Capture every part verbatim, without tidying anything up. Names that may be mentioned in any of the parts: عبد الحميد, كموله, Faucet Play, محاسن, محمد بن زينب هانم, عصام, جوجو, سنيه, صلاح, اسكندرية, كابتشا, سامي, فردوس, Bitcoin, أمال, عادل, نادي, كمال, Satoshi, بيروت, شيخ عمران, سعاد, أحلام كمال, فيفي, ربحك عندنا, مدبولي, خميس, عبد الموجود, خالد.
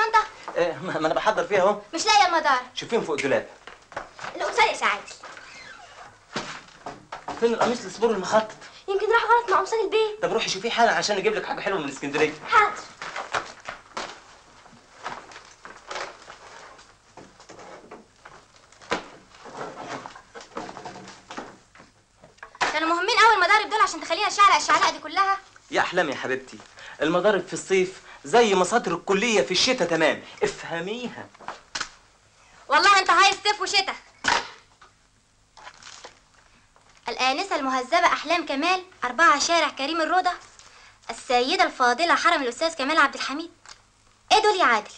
الشنطه؟ ايه ما انا بحضر فيها اهو. مش لاقيه المدار. شوفيهم فوق الدولاب. القمصان يا سعاد. فين القميص السبور المخطط؟ يمكن راح غلط مع قمصان البيت. طب روحي شوفيه حالا عشان اجيب لك حاجه حلوه من اسكندريه. حاضر. كانوا مهمين قوي المضارب دول عشان تخلينا نشعلق الشعلقه دي كلها. يا احلام يا حبيبتي، المضارب في الصيف زي مصادر الكليه في الشتاء. تمام، افهميها. والله انت عايز صيف وشتاء. الآنسة المهذبة أحلام كمال، أربعة شارع كريم الروضة، السيدة الفاضلة حرم الأستاذ كمال عبد الحميد. إيه دول يا عادل؟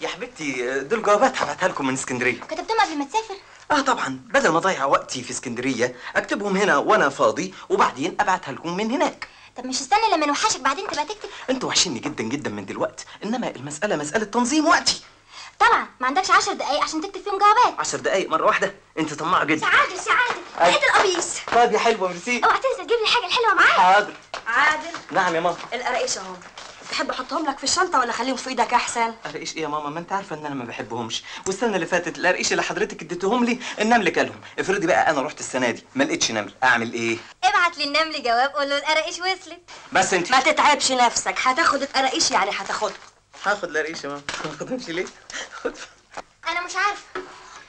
يا حبيبتي دول جوابات هبعتها لكم من اسكندرية. كتبتهم قبل ما تسافر؟ آه طبعًا، بدل ما أضيع وقتي في اسكندرية أكتبهم هنا وأنا فاضي وبعدين أبعتها لكم من هناك. طب مش استنى لما نوحشك بعدين تبقى تكتب؟ أنتوا وحشيني جدًا جدًا من دلوقتي، إنما المسألة مسألة تنظيم وقتي. طبعا ما عندكش عشر دقايق عشان تكتب فيهم جوابات. عشر دقايق مره واحده؟ انت طماعه جدا. سعاده سعاده لقيت القميص. طب يا حلوه ميرسي. اوعى تنسى تجيب لي الحاجه الحلوه معاك. حاضر. عادل. نعم يا ماما. القراقيش اهم، تحب احطهم لك في الشنطه ولا خليهم في ايدك احسن؟ قراقيش ايه يا ماما؟ ما انت عارفه ان انا ما بحبهمش، والسنه اللي فاتت القراقيش اللي حضرتك اديتهم لي النمل كلهم. افرضي بقى انا رحت السنه دي ما لقيتش نمل، اعمل ايه؟ ابعت للنمل جواب قول له القراقيش وصلت. بس انت ما تتعبش نفسك، هتاخد القراقيش يعني هتاخدها. هاخد القريش يا ماما. ما تاخدهمش ليه؟ انا مش عارفه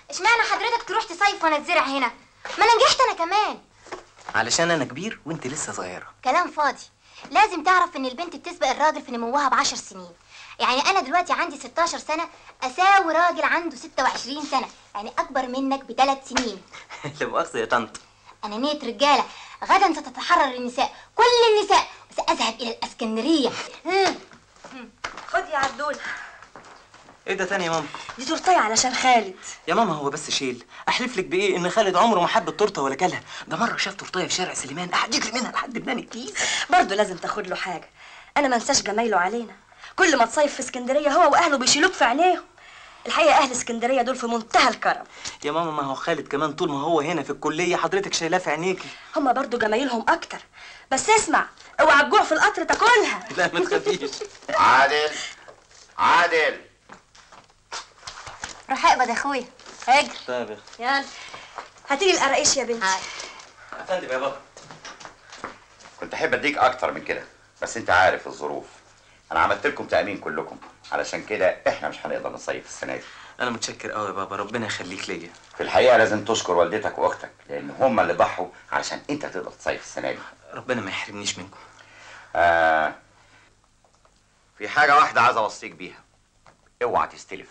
اشمعنى حضرتك تروح تصيف وانا اتزرع هنا؟ ما انا نجحت انا كمان. علشان انا كبير وانت لسه صغيره. كلام فاضي. لازم تعرف ان البنت بتسبق الراجل في نموها بعشر سنين. يعني انا دلوقتي عندي ستاشر سنه اساوي راجل عنده ستة وعشرين سنه، يعني اكبر منك بثلاث سنين. لا مؤاخذه يا طنط. انا نية رجاله. غدا ستتحرر النساء، كل النساء، وساذهب الى الاسكندريه. خد يا عبدول. ايه ده تاني يا ماما؟ دي تورتايه علشان خالد. يا ماما هو بس شيل، احلف لك بايه ان خالد عمره ما حب التورته ولا كلها، ده مره شاف تورتايه في شارع سليمان قعد يجري منها لحد بنان الكيس. برضه لازم تاخد له حاجه، انا ما انساش جمايله علينا، كل ما تصيف في اسكندريه هو واهله بيشيلوك في عينيهم. الحقيقه اهل اسكندريه دول في منتهى الكرم. يا ماما ما هو خالد كمان طول ما هو هنا في الكليه حضرتك شايلاه في عينيكي. هما برضه جمايلهم اكتر، بس اسمع اوعى الجوع في القطر تاكلها. لا ما تخافيش. عادل عادل روح اقبض يا اخويا. اجري. طيب يا اخويا يلا هاتيلي القراقيش يا بنتي. يا فندم. يا بابا كنت احب اديك اكتر من كده، بس انت عارف الظروف. انا عملت لكم تامين كلكم، علشان كده احنا مش هنقدر نصيف السنه دي. انا متشكر قوي يا بابا، ربنا يخليك ليا. في الحقيقه لازم تشكر والدتك واختك، لان هما اللي ضحوا علشان انت تقدر تصيف السنه دي. ربنا ما يحرمنيش منكم. آه في حاجه واحده عايز اوصيك بيها، اوعى تستلف.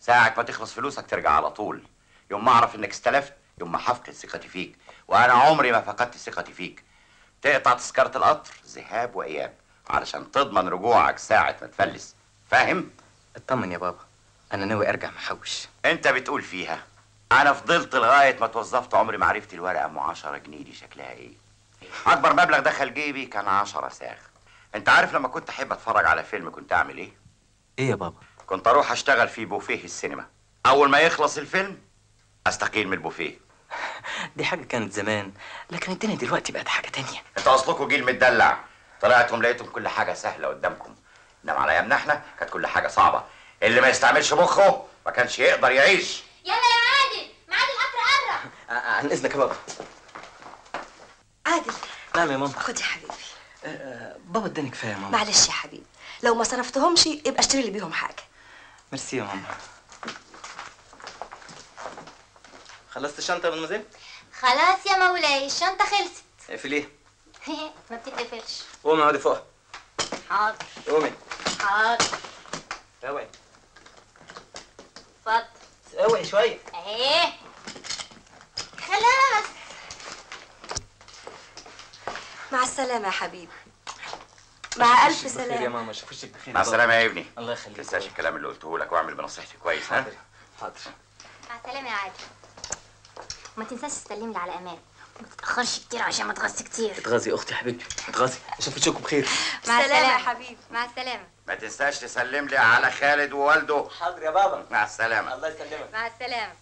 ساعه ما تخلص فلوسك ترجع على طول. يوم ما اعرف انك استلفت يوم ما هفقد ثقتي فيك، وانا عمري ما فقدت ثقتي فيك. تقطع تذكره القطر ذهاب واياب علشان تضمن رجوعك ساعه ما تفلس، فاهم؟ اطمن يا بابا، انا ناوي ارجع محوش. انت بتقول فيها. انا فضلت لغايه ما اتوظفت عمري ما عرفت الورقه ام عشرة جنيه دي شكلها ايه. اكبر مبلغ دخل جيبي كان عشرة ساغ. انت عارف لما كنت احب اتفرج على فيلم كنت اعمل ايه؟ ايه يا بابا؟ كنت اروح اشتغل في بوفيه السينما، اول ما يخلص الفيلم استقيل من البوفيه. دي حاجه كانت زمان، لكن الدنيا دلوقتي بقت حاجه تانية. انتوا اصلكوا جيل متدلع، طلعتم لقيتم كل حاجه سهله قدامكم، انما على ايامنا احنا كانت كل حاجه صعبه. اللي ما يستعملش مخه ما كانش يقدر يعيش. يلا يا عادل ميعاد القطر قرب. عن اذنك يا بابا. عادل. نعم يا ماما. خد يا حبيبي. أه بابا اداني كفايه يا ماما. معلش يا حبيبي، لو ما صرفتهمش يبقى اشتري لي بيهم حاجه. ميرسي يا ماما. خلصت الشنطه يا مدموزيل؟ خلاص يا مولاي الشنطه خلصت. اقفليها. ما بتتقفلش. قومي اقعدي فوقها. حاضر. قومي. حاضر. اوعي. اتفضل. اوعي شويه. اهي. خلاص. مع السلامة يا حبيبي. مع ألف سلامة. بخير يا ماما، أشوفك بخير. مع السلامة يا ابني. الله يخليك. ما تنساش الكلام اللي قلته لك واعمل بنصيحتي كويس. حاضر حاضر. مع السلامة يا عادل. وما تنساش تسلم لي على أمال، ما تتأخرش كتير عشان ما تغصي كتير. اتغاظي أختي حبيبتي، اتغاظي. أشوفك بخير. مع السلامة يا حبيبي. مع السلامة. ما تنساش تسلم لي على خالد ووالده. حاضر يا بابا. مع السلامة. الله يسلمك. مع السلامة.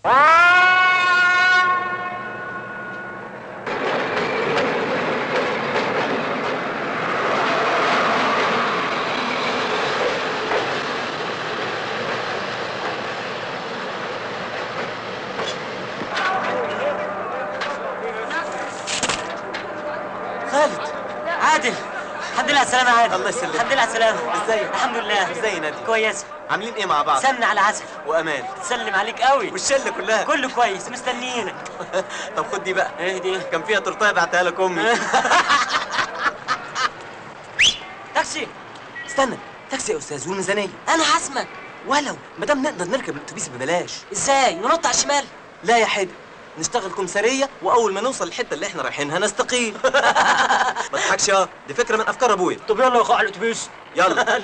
السلامة يا عادل. الله يسلمك. الحمد لله على السلامة. ازيك؟ الحمد لله. ازاي يا نادي؟ كويس. عاملين ايه مع بعض؟ سمنة على عسل. وأمان. تسلم عليك قوي. والشلة كلها؟ كله كويس مستنيينك. طب خد دي بقى. ايه دي؟ كان فيها تورتاية بعتها لك أمي. تاكسي. استنى، تاكسي يا أستاذ والميزانية. أنا هسمك. ولو ما دام نقدر نركب الأتوبيس ببلاش. ازاي؟ ننط على الشمال؟ لا يا حد، نشتغل كمساريه واول ما نوصل الحته اللي احنا رايحينها نستقيل. ما تضحكش، اه دي فكره من افكار ابويا. طب يلا يا اخو على الاتوبيس يلا.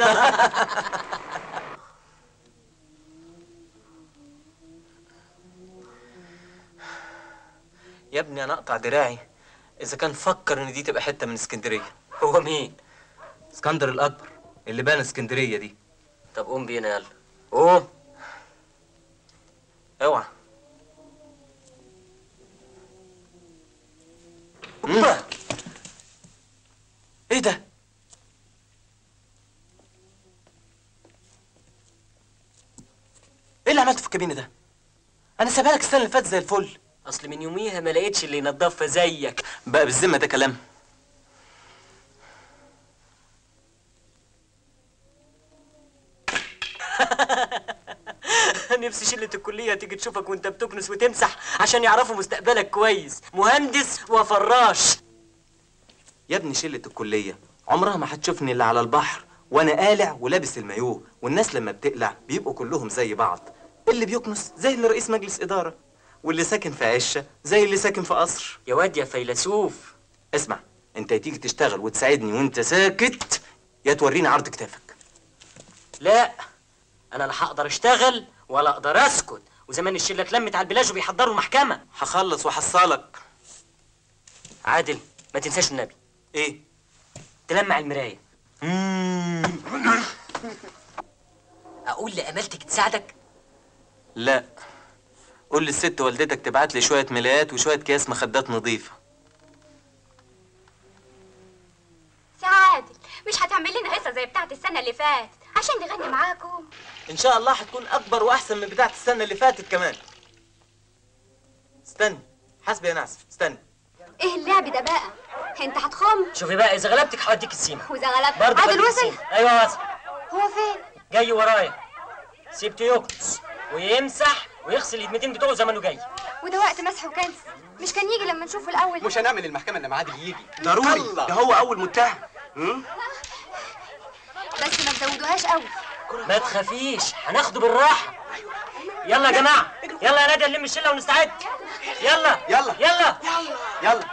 يا ابني انا اقطع دراعي اذا كان فكر ان دي تبقى حته من اسكندريه. هو مين؟ اسكندر الاكبر اللي بنى اسكندريه دي. طب قوم بينا يلا. قوم. اوعى. ايه ده؟ ايه اللي عملته في الكابينه ده؟ انا سايبها لك السنه اللي فاتت زي الفل. اصل من يوميها ما لقيتش اللي ينضفها زيك. بقى بالذمه ده كلام؟ نفسي شلة الكلية تيجي تشوفك وانت بتكنس وتمسح عشان يعرفوا مستقبلك كويس، مهندس وفراش. يا ابني شلة الكلية عمرها ما هتشوفني الا على البحر وانا قالع ولابس المايوه، والناس لما بتقلع بيبقوا كلهم زي بعض، اللي بيكنس زي اللي رئيس مجلس إدارة، واللي ساكن في عشة زي اللي ساكن في قصر. يا واد يا فيلسوف، اسمع، انت تيجي تشتغل وتساعدني وانت ساكت، يا توريني عرض كتافك. لا، انا لا هقدر اشتغل ولا اقدر اسكت، وزمان الشله اتلمت على البلاج وبيحضروا المحكمه. هخلص وحصلك. عادل ما تنساش النبي. ايه؟ تلمع المرايه. اقول لامالتك تساعدك؟ لا، قول للست والدتك تبعت لي شويه ملايات وشويه كياس مخدات نظيفه. سعادل مش هتعمل لنا قصه زي بتاعه السنه اللي فاتت عشان نغني معاكم؟ ان شاء الله هتكون اكبر واحسن من بتاعه السنه اللي فاتت كمان. استني حاسبه يا ناس. استني، ايه اللعب ده بقى؟ انت هتخم؟ شوفي بقى، اذا غلبتك هوديك السيما. واذا غلبت؟ عادل وصل. ايوه وصل. هو فين؟ جاي ورايا. سيبته يكنس ويمسح ويغسل اليدمتين بتوعه زي ما انه جاي، وده وقت مسح وكنس. مش كان يجي لما نشوفه الاول؟ مش هنعمل المحكمه الا ما عادل يجي ضروري. ده هو اول متهم. بس ما تزودوهاش قوي. ما تخافيش، هناخده بالراحه. يلا يا جماعه، يلا يا نادي نلم الشله ونستعد. يلا يلا يلا يلا.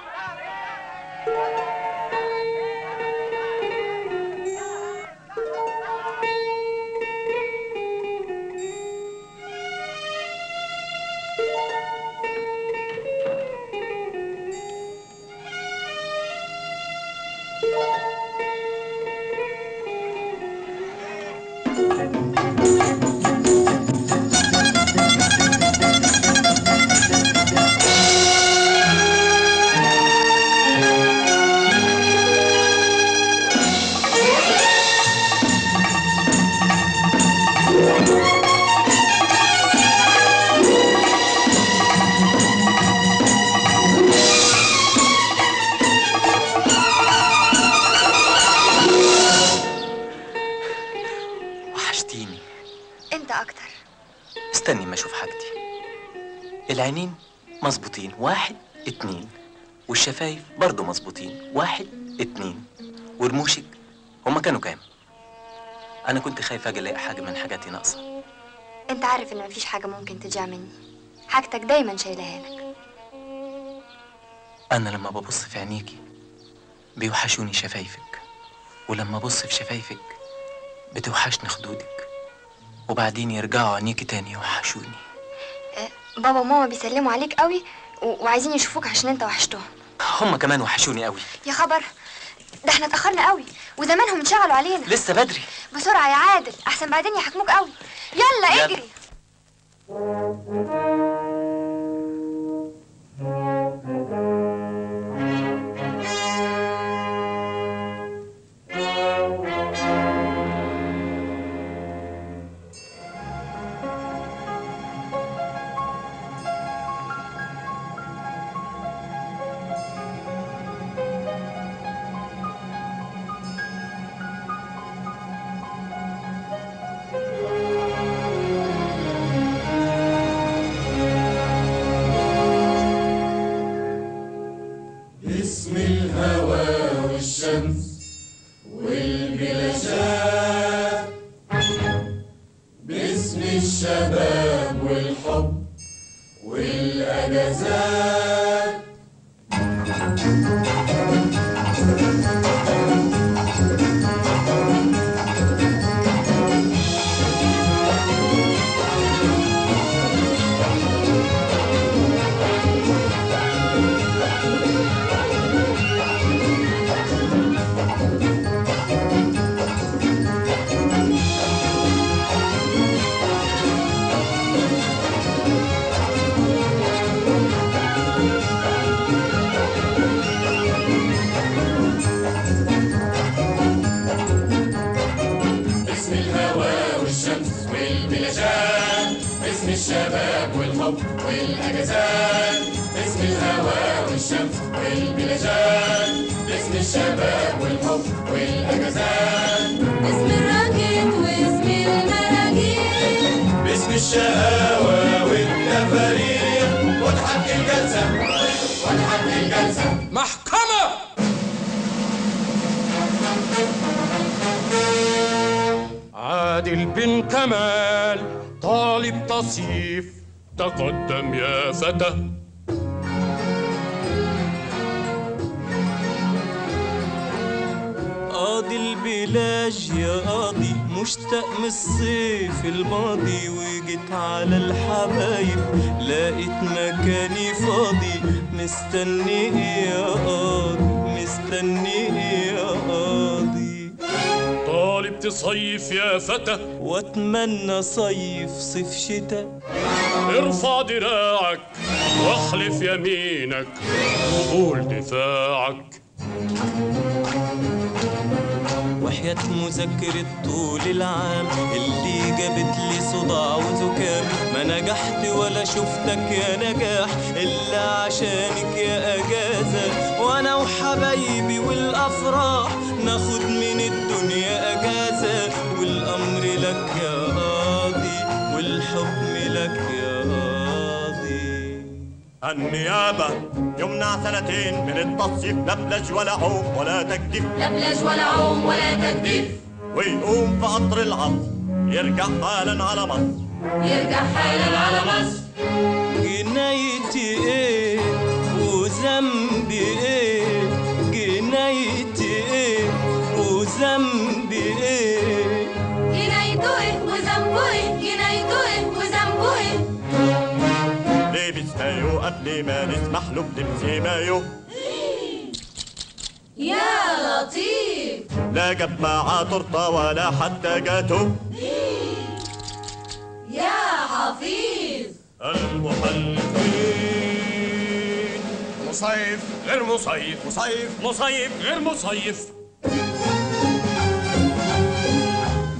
العينين مظبوطين، واحد اتنين، والشفايف برضو مظبوطين، واحد اتنين، ورموشك هما كانوا كام؟ أنا كنت خايف أجي ألاقي حاجة من حاجاتي ناقصة. أنت عارف إن مفيش حاجة ممكن تضيع مني، حاجتك دايماً شايلها لك. أنا لما ببص في عينيكي بيوحشوني شفايفك، ولما ببص في شفايفك بتوحشني خدودك، وبعدين يرجعوا عينيكي تاني يوحشوني. بابا وماما بيسلموا عليك قوي وعايزين يشوفوك عشان انت وحشتهم. هم كمان وحشوني قوي. يا خبر، ده احنا اتاخرنا قوي وزمانهم انشغلوا علينا. لسه بدري. بسرعه يا عادل احسن بعدين يحاكموك قوي. يلا يب. اجري. الشباب، باسم الشباب والحب والأجازات. الشباب والحب والاجازات، باسم الهواء والشمس والبلجان، باسم الشباب والحب والاجازات، باسم الراجل واسم المراجيل، باسم الشقاوة والتفاريق، واضحك الجلسة واضحك الجلسة محكمة. عادل بن كمال طالب تصيف، تقدم يا فتى. قاضي البلاج يا قاضي، مشتاق من الصيف الماضي، وجيت على الحبايب لقيت مكاني فاضي. مستني ايه يا قاضي، مستني ايه يا قاضي؟ طالب تصيف يا فتى، واتمنى صيف صيف شتا. ارفع دراعك واخلف يمينك وقول دفاعك. وحياة مذاكرة طول العام اللي جابت لي صداع وزكام، ما نجحت ولا شفتك يا نجاح إلا عشانك يا أجازة. وأنا وحبايبي والأفراح ناخد من الدنيا أجازة، والأمر لك يا قاضي والحكم لك يا قاضي. النيابة يمنع سنتين من التصيف، لا بلاج ولا عوم ولا تجديف، لا بلاج ولا عوم ولا تجديف. ويقوم في قطر العصر يرجع حالا على مصر، يرجع حالا على مصر. جنايتي ايه وذنبي ايه، جنايتي ايه وذنبي ايه، جنايته ايه وذنبه ايه، جنايته ايه وذنبه ايه. لابس مايو قبل ما نسمح له بلبس مايو. يا لطيف، لا جاب معاه تورته ولا حتى جاتو. يا حفيظ، المحلفين مصيف غير مصيف، مصيف مصيف غير مصيف.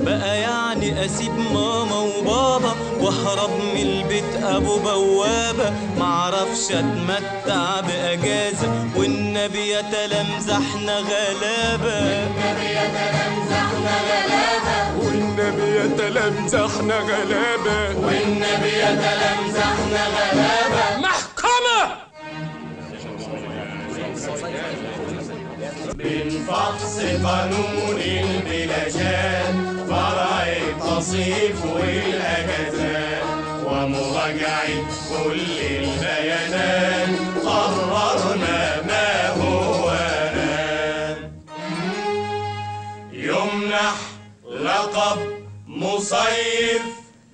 بقى يعني اسيب ماما وبابا واهرب من البيت ابو بوابه، معرفش اتمتع باجازه والنبي يتلمزحنا غلابه، والنبي يتلمزحنا غلابه، والنبي يتلمزحنا غلابه، والنبي يتلمزحنا غلابه محكمه. من فحص قانون البلاجات، فرع التصيف والاجازات، ومراجعه كل البيانات، قررنا ما هو آن. يمنح لقب مصيف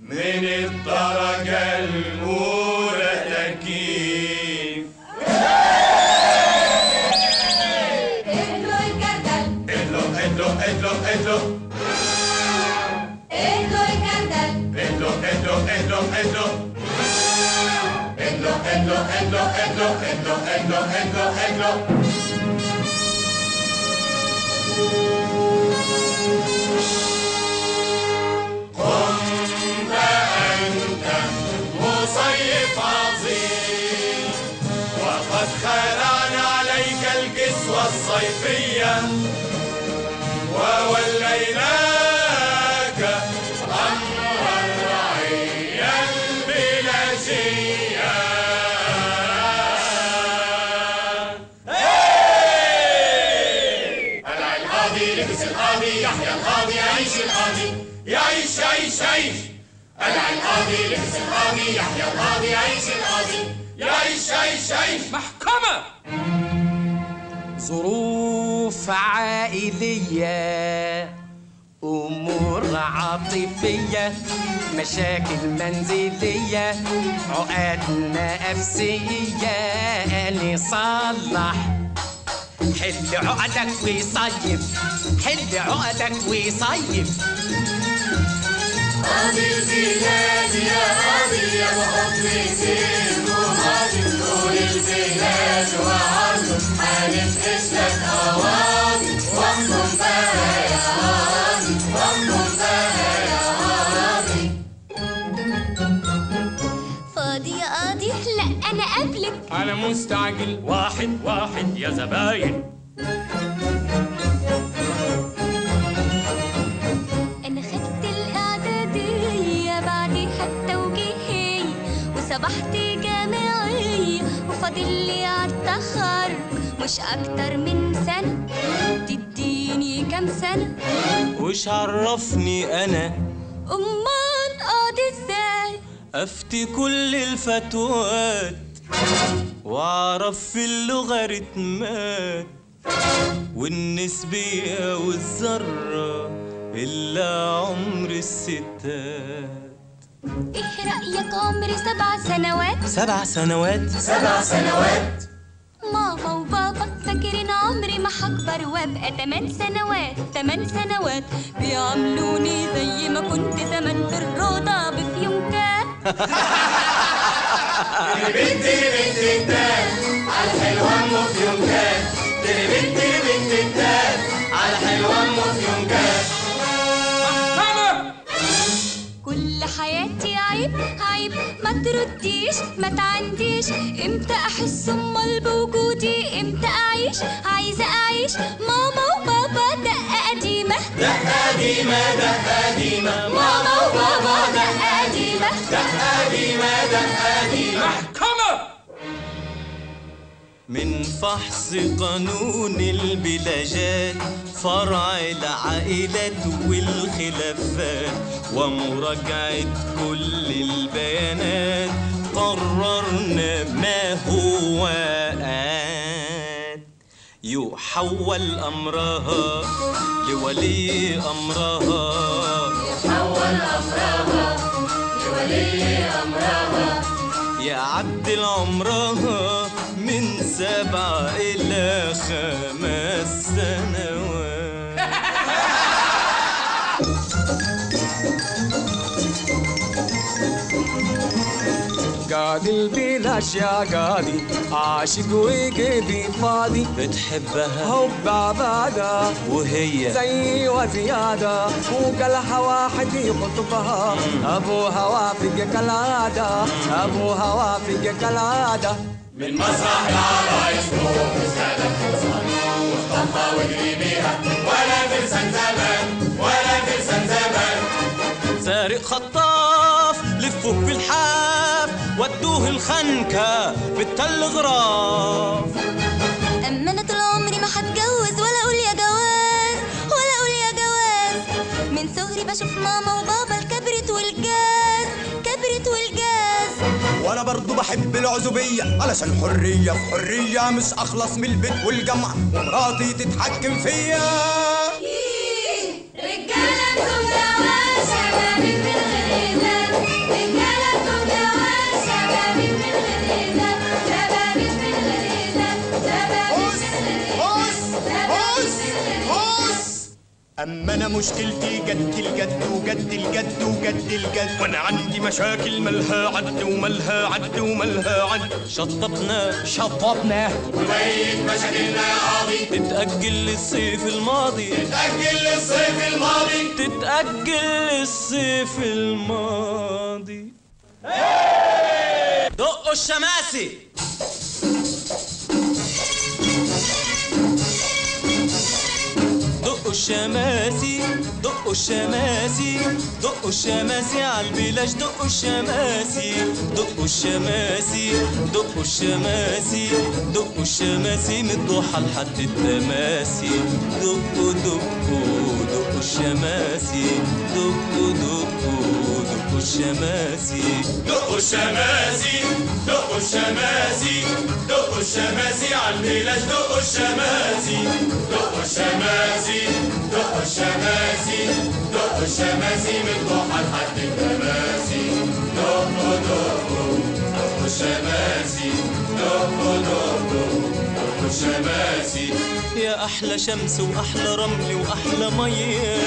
من الدرجه الاولى تكييف. اهدوا اهدوا اهدوا الكندل، اهدوا اهدوا اهدوا اهدوا اهدوا اهدوا اهدوا اهدوا اهدوا اهدوا اهدوا اهدوا. قمت أنت مصيف عظيم، وقد خلعنا عليك الكسوة الصيفية، ووليناك أمر الرعية البلاجية. العي القاضي لبس القاضي يحيى القاضي. يعيش القاضي، يعيش يعيش يعيش. أنا القاضي، لبس القاضي، يحيى القاضي، يعيش القاضي، يعيش يعيش يعيش. محكمة. ظروف عائلية، أمور عاطفية، مشاكل منزلية، عقد نفسية، نصلح. حل عقدك وصيف، حل عقدك وصيف. قاضي البلاد يا قاضي يا محكم سين وقاضي نور البلاد وعرضه، هنفرش لك قواضي واحكم بها يا قاضي، واحكم بها يا قاضي. فاضي يا قاضي؟ لا أنا قبلك، أنا مستعجل. واحد واحد يا زباين. صبحت جامعية وفاضل لي عالتخرج مش أكتر من سنة، تديني كام سنة؟ وش عرفني أنا؟ أمال قاضي إزاي؟ أفتي كل الفتوات وأعرف في اللوغاريتمات والنسبية والذرة إلا عمر الستات. إيه رأيك عمري سبع سنوات؟ سبع سنوات؟ سبع سنوات. ماما وبابا فاكرين عمري ما هكبر وابقى تمن سنوات، تمن سنوات بيعاملوني زي ما كنت زمان في الروضة بفيونكة. تري بنتي بنتي الدال على الحلوة أمه فيونكة، تري بنتي بنتي الدال على الحلوة أمه فيونكة. كل حياتي عيب عيب ما ترديش ما تعنديش، امتى احس امال بوجودي، امتى اعيش عايزه اعيش. ماما وبابا دقه قديمه، دقه قديمه، دقه قديمه. ماما وبابا دقه قديمه، دقه قديمه، دقه قديمه. محكمه. من فحص قانون البلاد فرع العائلات والخلافات ومراجعة كل البيانات قررنا ما هو آد يحول أمرها لولي أمرها، يحول أمرها لولي أمرها. يا عدل عمرها من سبع إلى خمس سنوات. قاضي بلاش يا قاضي، عاشق وجدي فاضي، بتحبها حب عبادة وهي زي وزيادة، وجالها واحد يخطبها، أبوها وافق كالعادة، أبوها وافق كالعادة. من مسرح العرايس نور استهدف حصان واختطى واجري بيها، ولا ترسم زمان، ولا ترسم زمان. سارق خطاف لفوه في الحاف ودوه الخنكة في التلغراف. أما أنا طول عمري ما هتجوز ولا أقول يا جواز، ولا أقول يا جواز. من صغري بشوف ماما وبابا الكبرت والجاز، كبرت والجاز. وانا برضو بحب العزوبيه علشان حريه، في حريه مش اخلص من البيت والجامعه ومراتي تتحكم فيا. ايه رجاله انتم جواز، شبابك بالغريزه، رجاله انتم جواز، شبابك بالغريزه، شبابك بالغريزه، شبابك بالغريزه. بص اما انا مشكلتي جد الجد وجد الجد وجد الجد، وانا عندي مشاكل مالها عد ومالها عد ومالها عد. شطبنا شطبنا وبقيت مشاكلنا يا قاضي، تتأجل للصيف الماضي، تتأجل للصيف الماضي، تتأجل للصيف الماضي. دقوا الشماسي. دقوا الشماسي، دقوا الشماسي، دقوا الشماسي عالبلاش، دقوا الشماسي، دقوا الشماسي، دقوا الشماسي، دقوا الشماسي من الضحى لحد التماسي. دقوا دقوا دقوا الشماسي دقوا دقوا دقوا الشماسي دقوا الشماسي دقوا الشماسي دقوا الشماسي على الملاش دقوا الشماسي دقوا الشماسي دقوا الشماسي دقوا الشماسي من ضحى لحد التماسي دقوا دقوا دقوا الشماسي دقوا دقوا دقوا الشماسي يا أحلى شمس وأحلى رمل وأحلى مية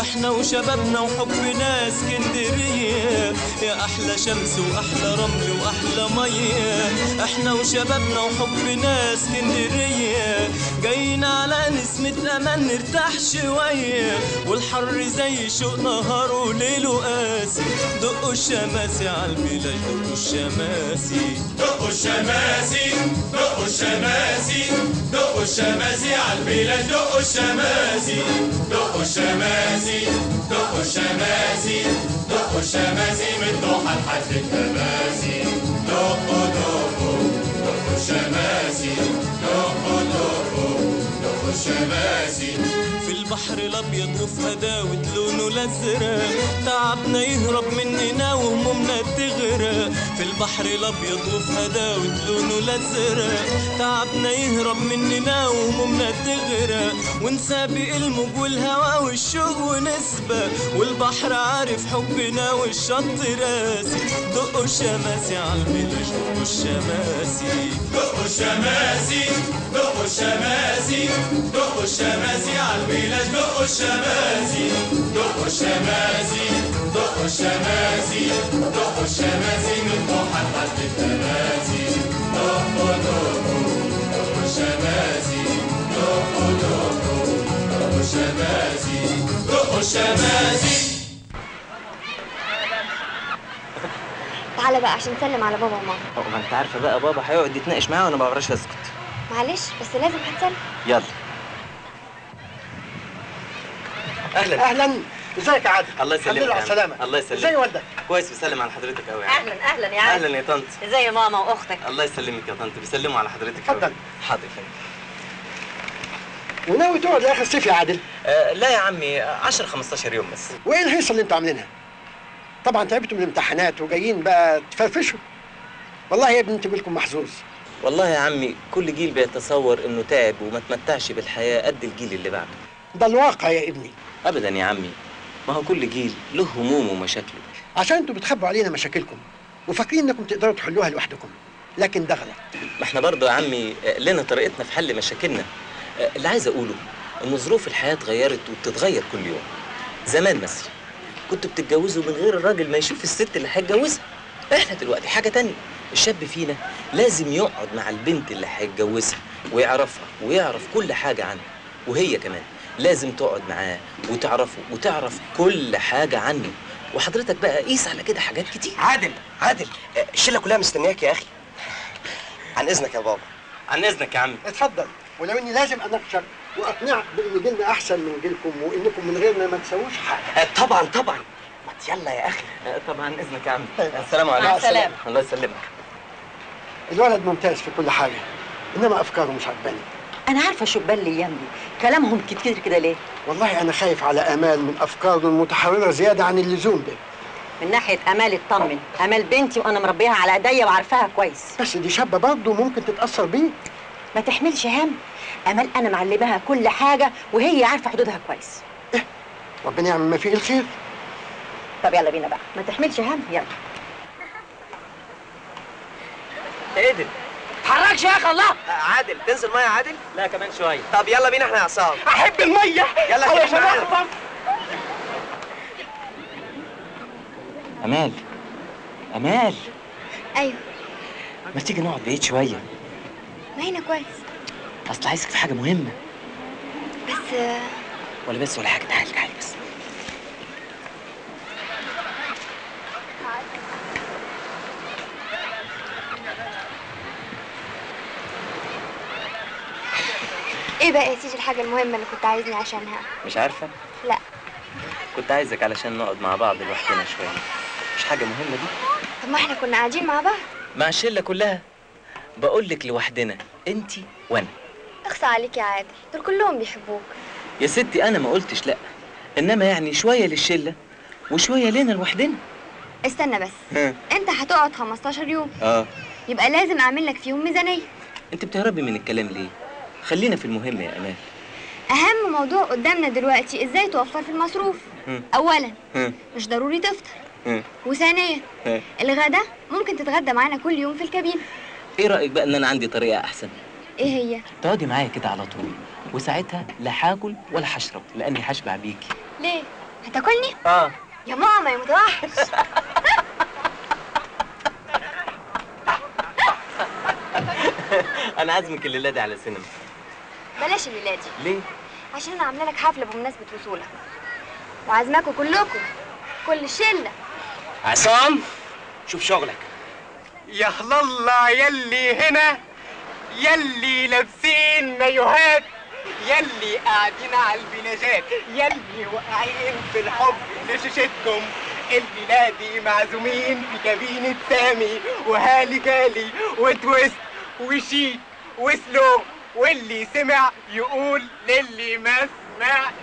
إحنا وشبابنا وحبنا اسكندرية يا أحلى شمس وأحلى رمل وأحلى مية إحنا وشبابنا وحبنا اسكندرية جايين على نسمة أمان نرتاح شوية والحر زي شوق نهار وليل وقاسي دقوا الشماسي عالبلاش دقوا الشماسي دقوا الشماسي دقوا الشماسي دقوا الشماسي عالبلاش دقوا الشماسي دقوا الشماسي دقوا الشماسي دقوا الشماسي من ضحى لحد التماسي دقوا دقوا دقوا الشماسي دقوا دقوا دقوا الشماسي البحر الابيض وفي هداوة لونه الازرق تعبنا يهرب مننا وهمومنا تغرق في البحر الابيض وفي هداوة لونه الازرق تعبنا يهرب مننا وهمومنا تغرق ونسابق الموج والهوا والشوق ونسبق والبحر عارف حبنا والشط راسي دقوا الشماسي عالبلاش دقوا الشماسي دقوا الشماسي دقوا الشماسي دقوا الشماسي عالبلاش دقوا الشماسي دقوا الشماسي دقوا الشماسي دقوا الشماسي من ضحى لحد التماسي دقوا دقوا دقوا الشماسي دقوا دقوا دقوا الشماسي دقوا الشماسي تعالى بقى عشان نسلم على بابا وماما. اه ما انت عارفه بقى بابا هيقعد يتناقش معايا وانا ما بعرفش اسكت. معلش بس لازم هتسلم. يلا اهلا اهلا ازيك يا عادل؟ الله يسلمك. الحمد لله على السلامه. الله يسلمك. ازي والدك؟ كويس بيسلم على حضرتك قوي. اهلا اهلا يا عادل. اهلا يا طنط. ازي ماما واختك؟ الله يسلمك يا طنط بيسلموا على حضرتك قوي. اتفضل. حاضر. وناوي تقعد لاخر الصيف يا عادل؟ آه لا يا عمي عشرة خمستاشر يوم بس. وايه الهيصه اللي انتوا عاملينها؟ طبعا تعبتوا من الامتحانات وجايين بقى تفرفشوا. والله يا ابني انتوا جيلكم محظوظ. والله يا عمي كل جيل بيتصور انه تعب وما تمتعش بالحياه قد الجيل اللي بعده. ده الواقع يا ابني. أبداً يا عمي، ما هو كل جيل له همومه ومشاكله. عشان أنتوا بتخبوا علينا مشاكلكم وفاكرين إنكم تقدروا تحلوها لوحدكم، لكن ده غلط. ما إحنا برضه يا عمي لنا طريقتنا في حل مشاكلنا. اللي عايز أقوله إن ظروف الحياة اتغيرت وبتتغير كل يوم. زمان مثلا كنتوا بتتجوزوا من غير الراجل ما يشوف الست اللي هيتجوزها. إحنا دلوقتي حاجة تانية، الشاب فينا لازم يقعد مع البنت اللي هيتجوزها ويعرفها ويعرف كل حاجة عنها، وهي كمان لازم تقعد معاه وتعرفه وتعرف كل حاجه عنه. وحضرتك بقى قيس على كده حاجات كتير. عادل عادل الشله كلها مستنياك يا اخي. عن اذنك يا بابا. عن اذنك يا عم. اتفضل. ولو اني لازم اناقشك واقنعك بان جيلنا احسن من جيلكم وانكم من غيرنا ما تسووش حاجه. طبعا طبعا. ما يلا يا اخي. طبعا اذنك يا عم. السلام عليكم. مع السلامه. الله يسلمك. الولد ممتاز في كل حاجه انما افكاره مش عجباني. أنا عارفة شبان الأيام دي، كلامهم كتير كده ليه؟ والله أنا خايف على آمال من أفكاره المتحررة زيادة عن اللزوم ده. من ناحية آمال اطمن، آمال بنتي وأنا مربيها على إيديا وعارفاها كويس. بس دي شابة برضه ممكن تتأثر بيه. ما تحملش هم، آمال أنا معلماها كل حاجة وهي عارفة حدودها كويس. إيه؟ ربنا يعمل ما فيه الخير. طب يلا بينا بقى، ما تحملش هم، يلا. إيه ده؟ اتحركش يا اخي الله. عادل تنزل ميه يا عادل؟ لا كمان شويه. طب يلا بينا احنا يا عصام. احب الميه. يلا يا شباب. امال امال. ايوه. ما تيجي نقعد بعيد شويه. ما هنا كويس. اصل عايزك في حاجه مهمه. بس ولا بس ولا حاجه. تعالي تعالي بس. ايه بقى يا سيدي الحاجة المهمة اللي كنت عايزني عشانها؟ مش عارفة؟ لا كنت عايزك علشان نقعد مع بعض لوحدنا شوية. مش حاجة مهمة دي؟ طب ما احنا كنا قاعدين مع بعض؟ مع الشلة كلها. بقول لك لوحدنا، أنتِ وأنا. اخصى عليك يا عادل، دول كلهم بيحبوك. يا ستي أنا ما قلتش لأ، انما يعني شويه للشله وشويه لنا لوحدنا. استنى بس. ها. انت هتقعد خمستاشر يوم. اه يبقى لازم اعمل لك فيهم ميزانيه. انت بتهربي من الكلام ليه؟ خلينا في المهم يا امال. اهم موضوع قدامنا دلوقتي ازاي توفر في المصروف. ها. اولا ها. مش ضروري تفطر. ها. وثانيا ها. الغداء ممكن تتغدى معانا كل يوم في الكابينه. ايه رايك بقى ان انا عندي طريقه احسن؟ ايه هي؟ تقعدي معايا كده على طول، وساعتها لا هاكل ولا هشرب لاني هشبع بيكي. ليه؟ هتاكلني؟ اه يا ماما يا متوحش. انا عازمك الليله دي على سينما. بلاش الليله دي. ليه؟ عشان انا عامله لك حفله بمناسبه وصولك، وعازماكوا كلكم، كل الشله. عصام شوف شغلك. يا الله يلي هنا، يلي لابسين مايوهات، يلي قاعدين على البلاجات، يلي واقعين في الحب لشاشتكم، الليلادي معزومين في كابينة سامي وهالي جالي وتويست وشيك وسلو، واللي سمع يقول للي ما سمعش.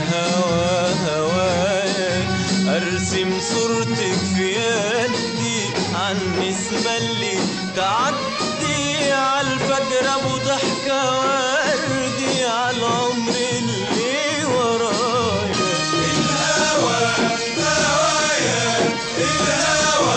هوا هوايا ارسم صورتك في يدي عن نسمة اللي تعدي عالفجر ابو ضحكة وردي عالعمر اللي ورايا. الهوى هوايا الهوى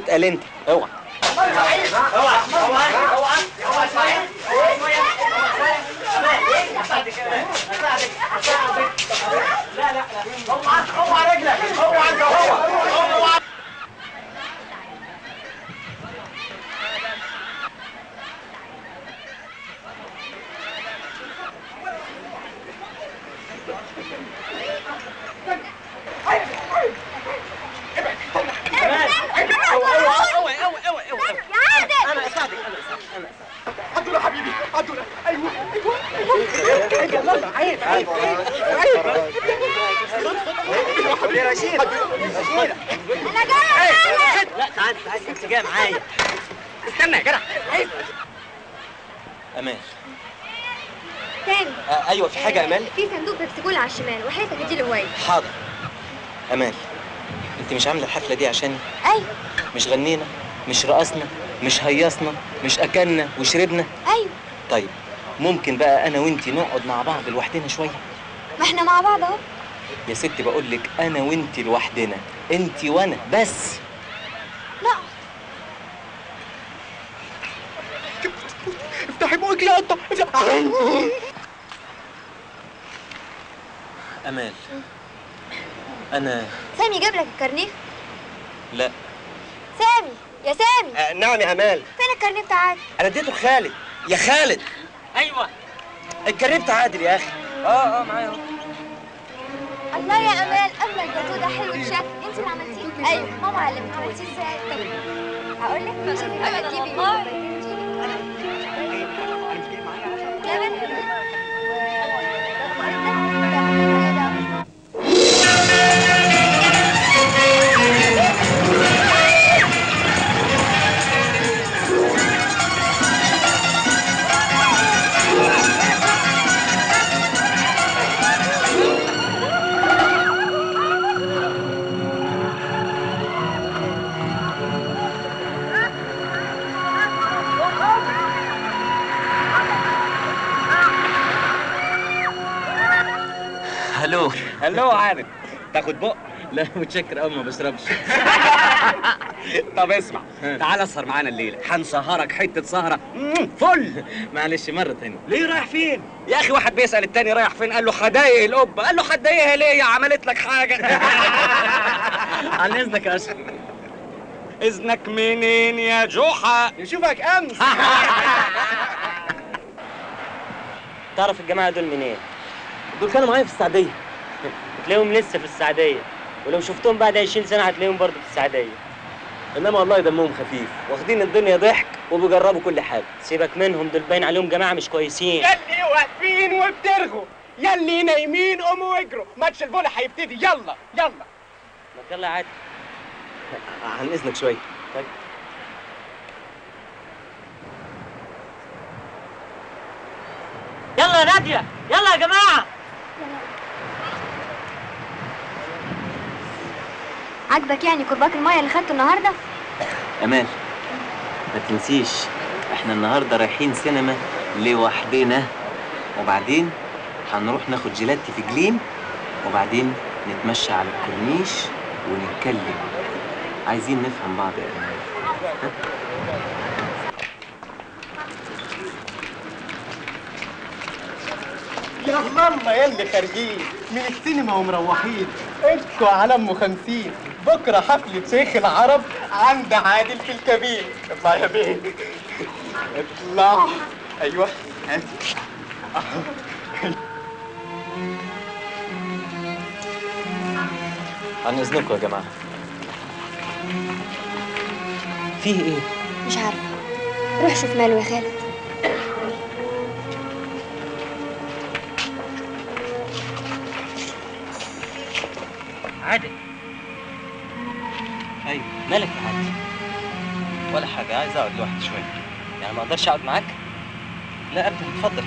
اتقل انت اوعى اوعى اوعى اوعى اوعى لا لا اوعى اوعى رجلك اوعى اوعى. في صندوق بكسبول على الشمال وحياتك هتجيله هوايه. حاضر. أمال انت مش عامله الحفله دي عشاني؟ ايوه. مش غنينا مش رقصنا مش هيصنا مش اكلنا وشربنا؟ ايوه. طيب ممكن بقى انا وانت نقعد مع بعض لوحدنا شويه؟ ما احنا مع بعض اهو يا ستي. بقول لك انا وانت لوحدنا، انت وانا بس. لا افتحي بقك يا قطه. أمال أنا سامي جاب لك الكارنيه؟ لا. سامي يا سامي. أه نعم يا أمال. فين الكارنيه بتاع عادل؟ أنا اديته لخالد. يا خالد. أيوه الكارنيه بتاع عادل يا أخي. أه أه معايا أهو. الله يا أمال قبل الجاتوه ده حلو بشكل. أنت اللي عملتيه؟ أيوه ماما علمتني. عملتيه إزاي؟ هقول لك مش هتبقى تجيبي الو الو عادل، تاخد بق؟ لا متشكر قوي، ما بشربش. طب اسمع، تعال اسهر معانا الليله، هنسهرك حته سهره فل. معلش مره تانية. ليه رايح فين؟ يا اخي واحد بيسال التاني رايح فين، قال له هضايق القبه، قال له هتضايقها ليه؟ عملت لك حاجه؟ عن اذنك يا اشرف. اذنك منين يا جحا؟ نشوفك امس. تعرف الجماعه دول منين؟ دول كانوا معايا في السعوديه. تلاقيهم لسه في السعوديه، ولو شفتهم بعد عشرين سنه هتلاقيهم برضه في السعوديه. انما والله دمهم خفيف، واخدين الدنيا ضحك وبيجربوا كل حاجه. سيبك منهم، دول باين عليهم جماعه مش كويسين. يلي واقفين وبترغوا، يلي نايمين قوموا واجروا، ماتش الفولي هيبتدي، يلا يلا. ما يلا يا عادل. عن اذنك شويه. طيب. يلا يا ناديه، يلا يا جماعه. عجبك يعني كرباك المايه اللي خدته النهارده؟ أمال ما تنسيش احنا النهارده رايحين سينما لوحدنا، وبعدين هنروح ناخد جيلاتي في جليم، وبعدين نتمشى على الكورنيش ونتكلم. عايزين نفهم بعض يا أمال. يا الله يا اللي خارجين من السينما ومروحين، انتوا على ام خمسين. بكره حفلة شيخ العرب عند عادل في الكبير. اطلع يا بيه، اطلع. ايوه عن اذنكم يا جماعه. فيه ايه؟ مش عارفه، روح شوف ماله يا خالد. عادل. ايوه مالك يا عادل؟ ولا حاجه، عايز اقعد لوحدي شويه. يعني ما اقدرش اقعد معاك؟ لا ابدا، اتفضل.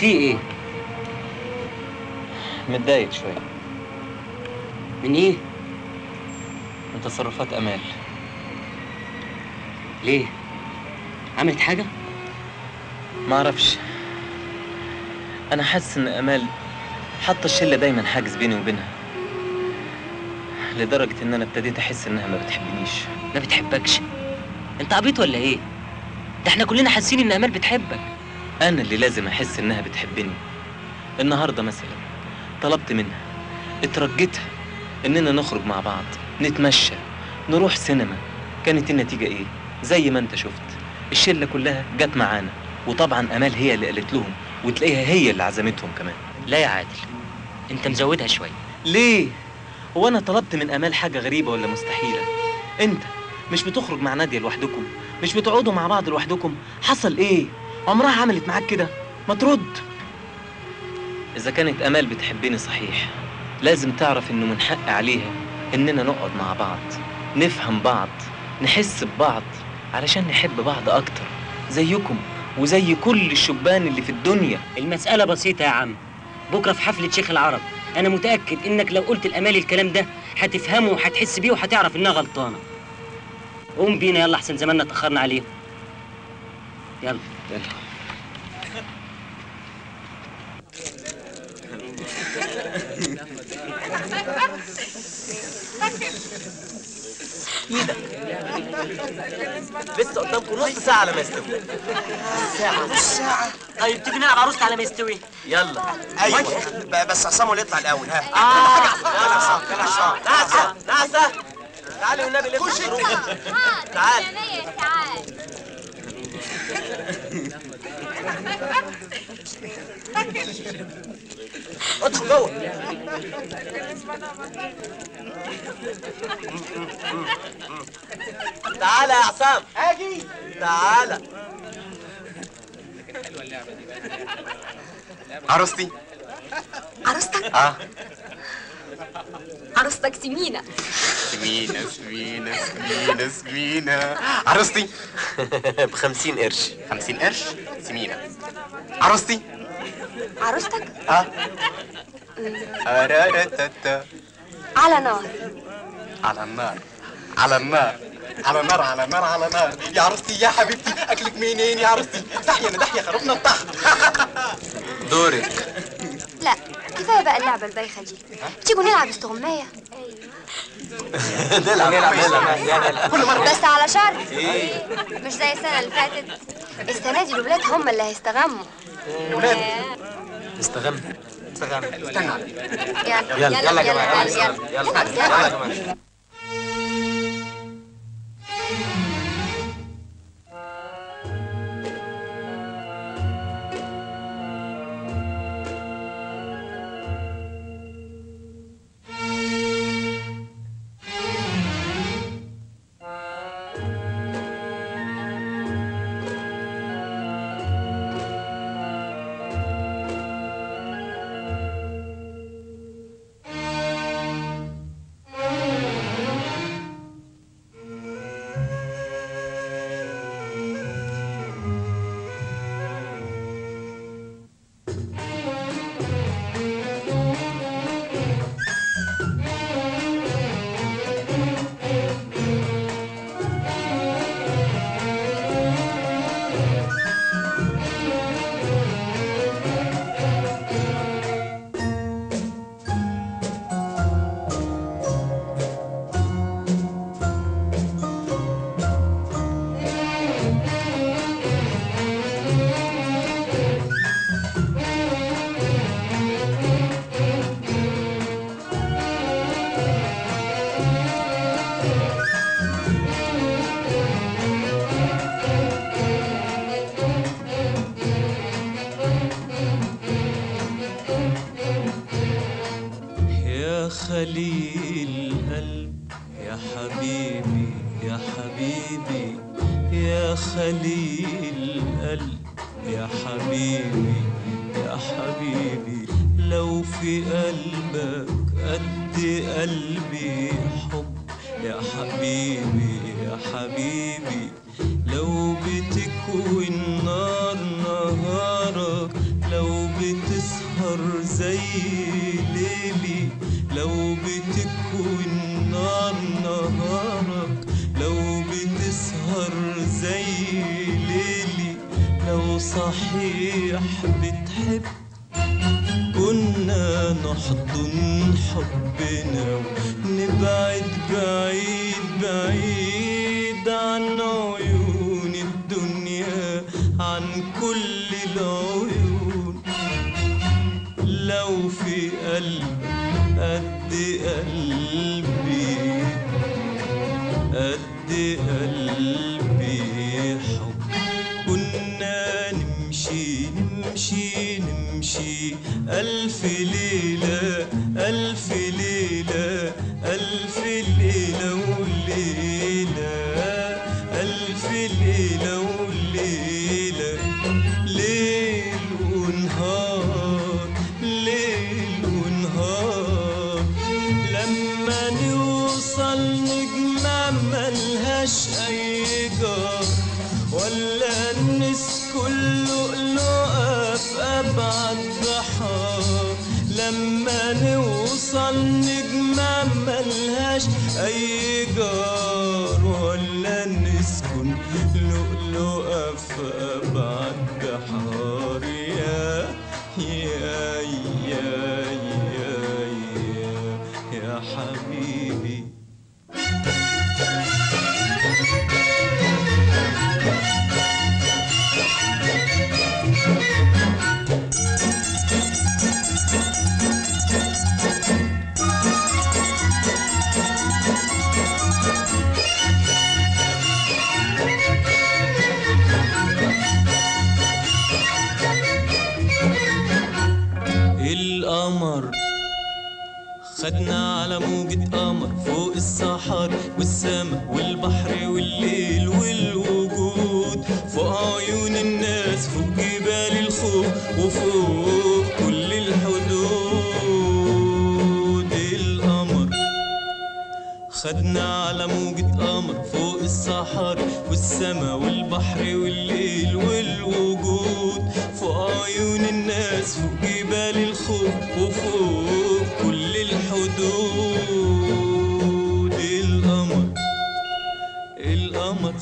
في ايه؟ متضايق شويه. من ايه؟ من تصرفات امال. ليه؟ عملت حاجه؟ ما اعرفش، أنا حاسس إن أمال حاطة الشلة دايماً حاجز بيني وبينها، لدرجة إن أنا ابتديت أحس إنها ما بتحبنيش. ما بتحبكش؟ أنت عبيط ولا إيه؟ ده إحنا كلنا حاسين إن أمال بتحبك. أنا اللي لازم أحس إنها بتحبني. النهاردة مثلاً طلبت منها، اترجتها إننا نخرج مع بعض، نتمشى، نروح سينما. كانت النتيجة إيه؟ زي ما أنت شفت، الشلة كلها جت معانا، وطبعاً أمال هي اللي قالت لهم، وتلاقيها هي اللي عزمتهم كمان. لا يا عادل، انت مزودها شويه. ليه؟ هو انا طلبت من امال حاجه غريبه ولا مستحيله؟ انت مش بتخرج مع ناديه لوحدكم؟ مش بتقعدوا مع بعض لوحدكم؟ حصل ايه؟ عمرها عملت معاك كده؟ ما ترد. اذا كانت امال بتحبني صحيح، لازم تعرف انه من حق عليها اننا نقعد مع بعض، نفهم بعض، نحس ببعض، علشان نحب بعض اكتر زيكم وزي كل الشبان اللي في الدنيا. المسألة بسيطة يا عم، بكرة في حفلة شيخ العرب، أنا متأكد إنك لو قلت لأمال الكلام ده هتفهمه وهتحس بيه وهتعرف إنها غلطانة. قوم بينا يلا، أحسن زماننا اتأخرنا عليهم. يلا يلا. ايه ده؟ لسه قدامكم نص ساعة على ما يستوي. ساعة ساعة؟ طيب تيجي نلعب عروسة على ما يستوي؟ يلا. أيوه بس عصام هو اللي يطلع الأول. ها. آه. يلا عصام، يلا عصام. نعسة نعسة، تعالي والنبي لف خش الروح. تعال. ادخل جوه. تعالى يا عصام. اجي. تعالى. عروستي. عروستك؟ اه. عروستك سمينة. سمينة سمينة سمينة سمينة. عروستي بخمسين قرش. خمسين قرش؟ سمينة. عروستي. عروستك؟ اه. على نار. على النار. على النار. على نار على نار على نار يا عروستي يا حبيبتي، اكلك منين يا عروستي؟ دحية انا دحية خربنا الطحن. دورك. لا كفايه بقى اللعبه البايخه دي، تيجوا نلعب استغمايه. نلعب نلعب نلعب كل مره بس على شرط إيه؟ مش زي السنه اللي فاتت. السنه دي الولاد هم اللي هيستغموا. الولاد استغموا استغموا استنى. يلا يلا يلا يا جماعه يلا يلا يا جماعه.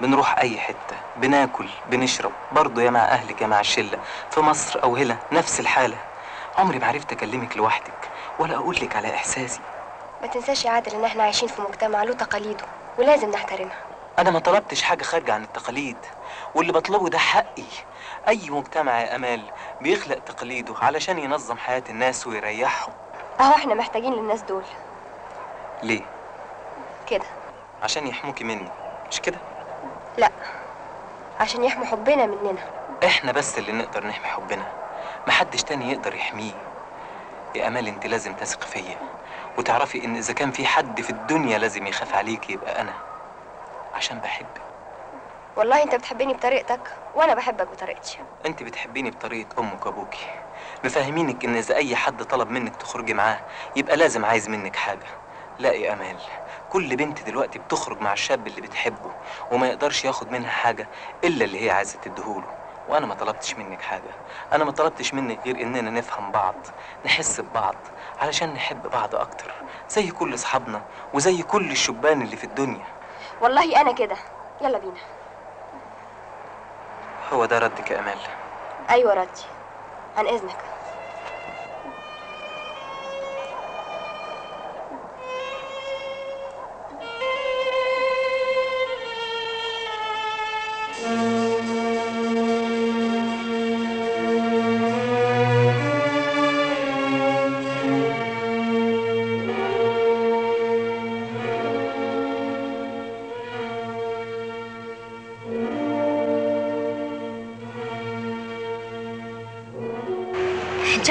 بنروح اي حته، بناكل بنشرب برضه يا مع اهلك يا مع الشله، في مصر او هنا نفس الحاله. عمري ما عرفت اكلمك لوحدك ولا اقول لك على احساسي. ما تنساش يا عادل ان احنا عايشين في مجتمع له تقاليده ولازم نحترمها. أنا ما طلبتش حاجة خارجة عن التقاليد، واللي بطلبه ده حقي. أي مجتمع يا أمال بيخلق تقاليده علشان ينظم حياة الناس ويريحهم. أهو إحنا محتاجين للناس دول. ليه؟ كده. عشان يحموكي مني، مش كده؟ لأ، عشان يحموا حبنا مننا. إحنا بس اللي نقدر نحمي حبنا، محدش تاني يقدر يحميه. يا أمال أنت لازم تثق فيا، وتعرفي إن إذا كان في حد في الدنيا لازم يخاف عليكي يبقى أنا. عشان بحبك. والله انت بتحبيني بطريقتك وانا بحبك بطريقتي. انت بتحبيني بطريقه امك وابوكي، مفهمينك ان اذا اي حد طلب منك تخرجي معاه يبقى لازم عايز منك حاجه. لا يا امال، كل بنت دلوقتي بتخرج مع الشاب اللي بتحبه وما يقدرش ياخد منها حاجه الا اللي هي عايزه تديهوله. وانا ما طلبتش منك حاجه، انا ما طلبتش منك غير اننا نفهم بعض، نحس ببعض علشان نحب بعض اكتر، زي كل اصحابنا وزي كل الشبان اللي في الدنيا. والله أنا كده. يلا بينا. هو ده ردك يا أمال؟ أيوة ردي. عن إذنك.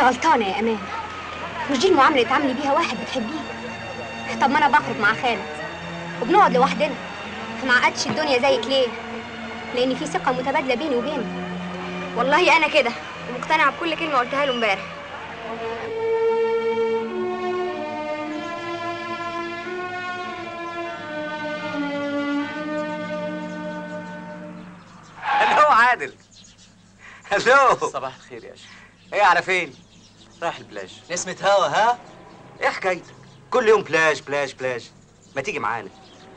غلطانه يا امان، مش دي المعامله اللي اتعاملي بيها واحد بتحبيه. طب ما انا بخرج مع خالد وبنقعد لوحدنا، ما عقدتش الدنيا زيك ليه؟ لان في ثقه متبادله بيني وبينك. والله انا كده، ومقتنعه بكل كلمه قلتها له امبارح. الو عادل. الو. صباح الخير يا شيخ. ايه على فين؟ رايح البلاج. نسمة هوا. ها؟ ايه حكايتك؟ كل يوم بلاج بلاج بلاج، ما تيجي معانا؟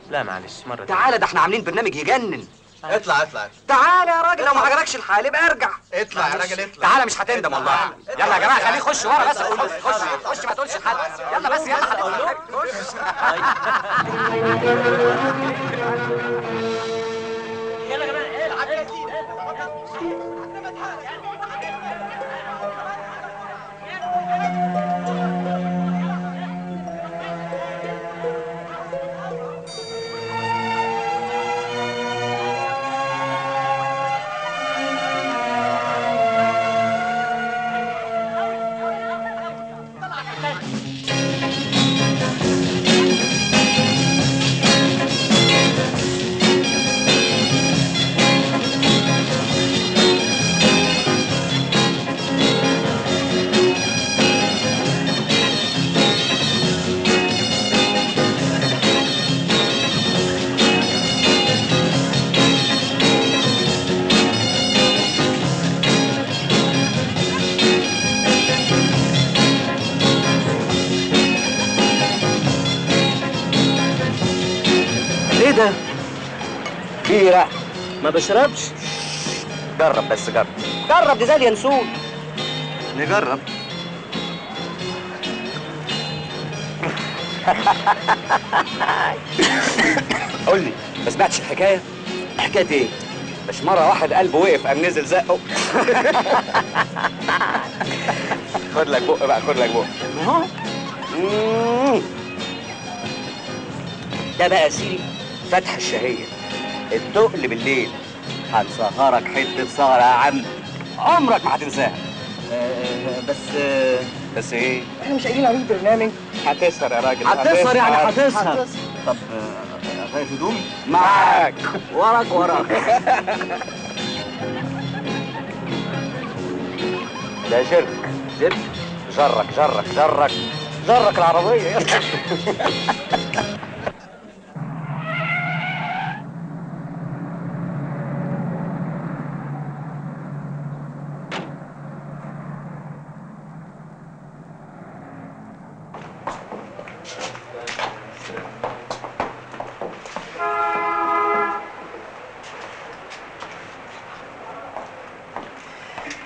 لا معلش مرة تعالى، ده احنا عاملين برنامج يجنن. اطلع اطلع. تعالى يا راجل، لو ما عجبكش الحال يبقى ارجع. اطلع يا راجل اطلع. تعالى مش هتندم والله. يلا يا جماعة خليه يخش ورا بس، اقول له خش خش ما تقولش لحد. يلا بس يلا حبيبي خش. يلا يا جماعة. ايه العجلة دي؟ بيرة ما بشربش. جرب بس، جرب جرب دي زي اليانسون. نجرب. قول لي، ما سمعتش الحكايه؟ حكايه ايه؟ مش مره واحد قلبه وقف قام نزل زقه. خد لك بق بقى، خد لك بق. ده بقى سيري فتح الشهيه، التقل بالليل. هنسهرك حته سهره يا عم، عمرك ما هتنساها. بس بس ايه؟ احنا مش قايلين عليه برنامج. هتسهر يا راجل، هتسهر يعني هتسهر. طب غير هدومي معاك. وراك وراك. ده جرك جرك جرك جرك جرك جرك العربيه.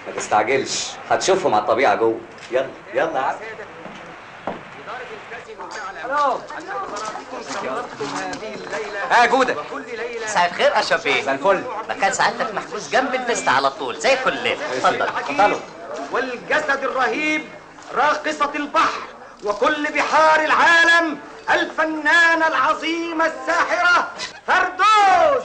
ما تستعجلش، هتشوفهم على الطبيعه جوه. يلا يلا يا عم. ها جوده، مساء الخير يا شباب. مساء الفل. مكان سعادتك محجوز جنب الفيستا على طول زي كلنا. اتفضل اتفضلوا. والجسد الرهيب راقصه البحر وكل بحار العالم، الفنانه العظيمه الساحره فردوس.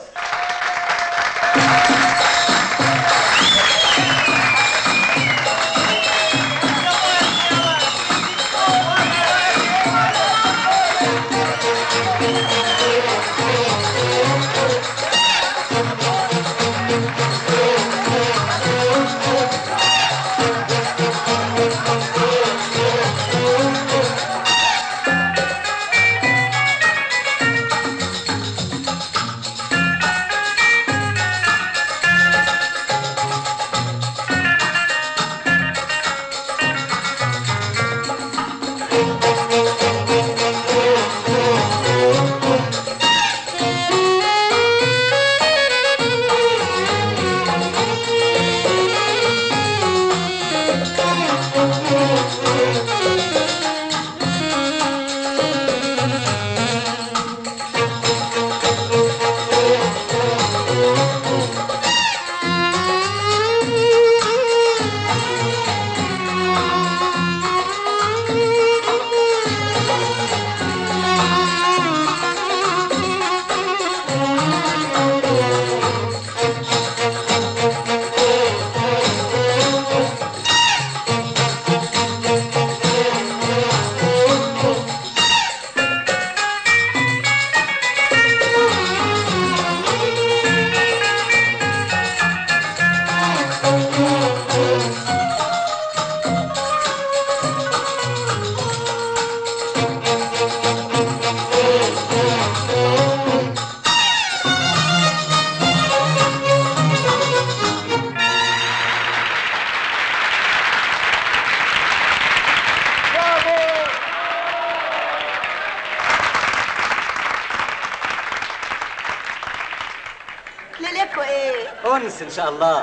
إن شاء الله.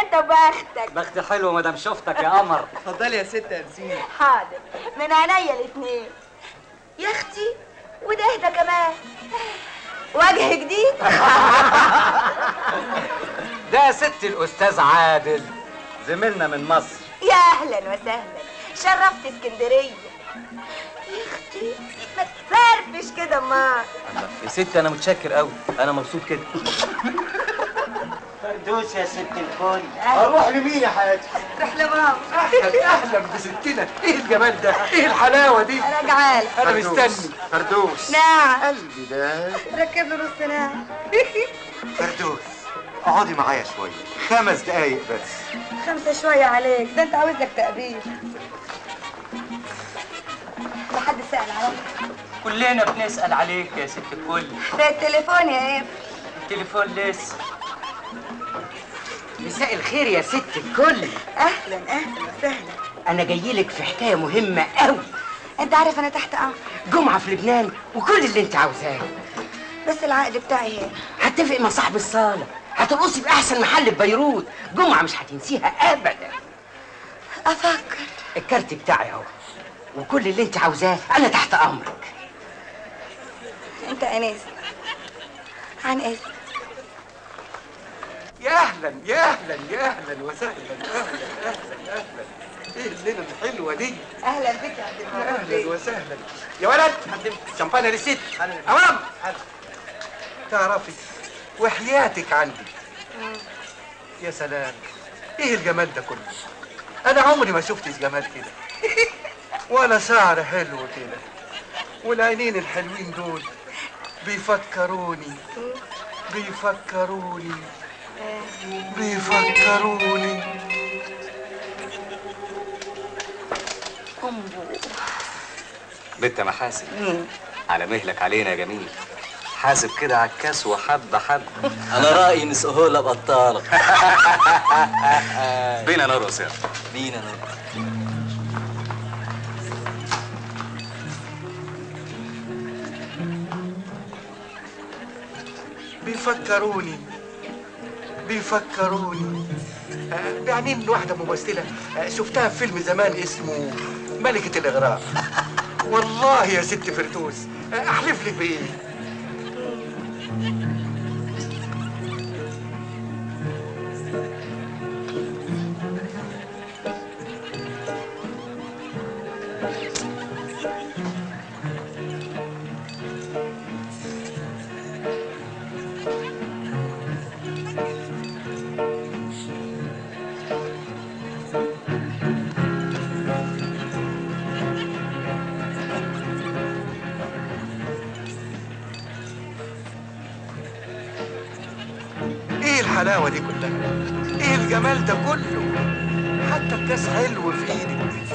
انت بختك. بختي حلوه مدام، شفتك يا قمر. اتفضلي يا ست أنسيني. حاضر، من عينيا الاثنين يا اختي. وده ده كمان وجه جديد. ده ست الاستاذ عادل زميلنا من مصر. يا اهلا وسهلا، شرفت اسكندريه يا اختي. ما تفرفش كده. ما يا ستي انا متشكر قوي، انا مبسوط كده. فردوس يا ست الكل. اروح لمين يا حياتي؟ روح لماما. اهلا اهلا بستنا. ايه الجمال ده؟ ايه الحلاوه دي؟ راجعالك. انا مستني فردوس. نعم قلبي ده. ركب له نص نعم. فردوس اقعدي معايا شويه، خمس دقايق بس. خمسه شويه عليك، ده انت عاوز لك تقابيل. ما حد سأل عليك. كلنا بنسأل عليك يا ست الكل. ده التليفون يا ابني. التليفون لسه. مساء الخير يا ست الكل. اهلا اهلا وسهلا. انا جاي لك في حكايه مهمه قوي. انت عارف انا تحت امر. جمعه في لبنان وكل اللي انت عاوزاه، بس العقد بتاعي هنا. هتفق مع صاحب الصاله، هترقصي في احسن محل في بيروت. جمعه مش هتنسيها ابدا. الكارت بتاعي اهو، وكل اللي انت عاوزاه انا تحت امرك. انت اناس عن ايه؟ يا اهلا يا اهلا يا اهلا وسهلا، اهلا اهلا اهلا. ايه الليله الحلوه دي؟ اهلا بك يا عبد الموجود. اهلا وسهلا يا ولد. قدمت شمبانيا للست. امام تعرفي وحياتك عندي. مم. يا سلام، ايه الجمال ده كله؟ انا عمري ما شفتش جمال كده ولا شعر حلو كده، والعينين الحلوين دول بيفكروني بيفكروني بيفكروني. بنت محاسن على مهلك علينا يا جميل. حاسب كده عكاس وحد حد. انا رايي نسهوله بطاله. بينا نرقص يا بينا نرقص. بيفكروني بيفكروني بعنين واحده ممثله شفتها في فيلم زمان اسمه ملكه الاغراء. والله يا ست فردوس احلف لك بايه، الحلاوة دي كلها، ايه الجمال ده كله؟ حتى الكاس حلو في ايدك.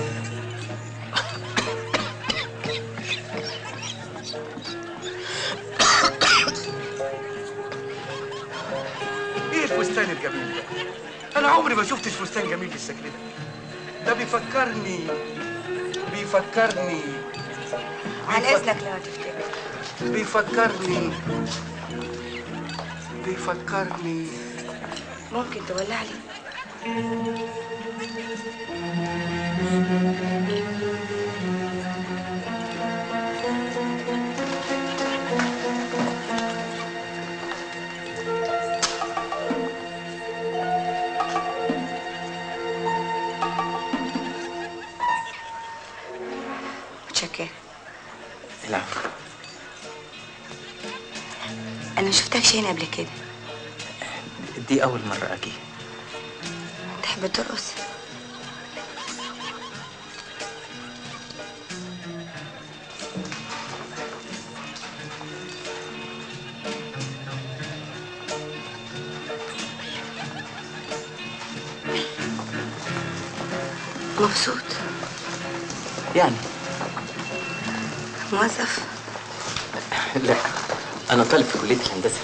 ايه الفستان الجميل ده؟ انا عمري ما شفتش فستان جميل بالشكل ده. ده بيفكرني بيفكرني عن اذنك لو هتفتكر. بيفكرني بيفكرني ممكن تولع لي؟ متشكرة. لا انا ما شفتكش هنا قبل كده، دي أول مرة أجي. تحب ترقص؟ مبسوط؟ يعني موظف؟ لا أنا طالب في كلية الهندسة.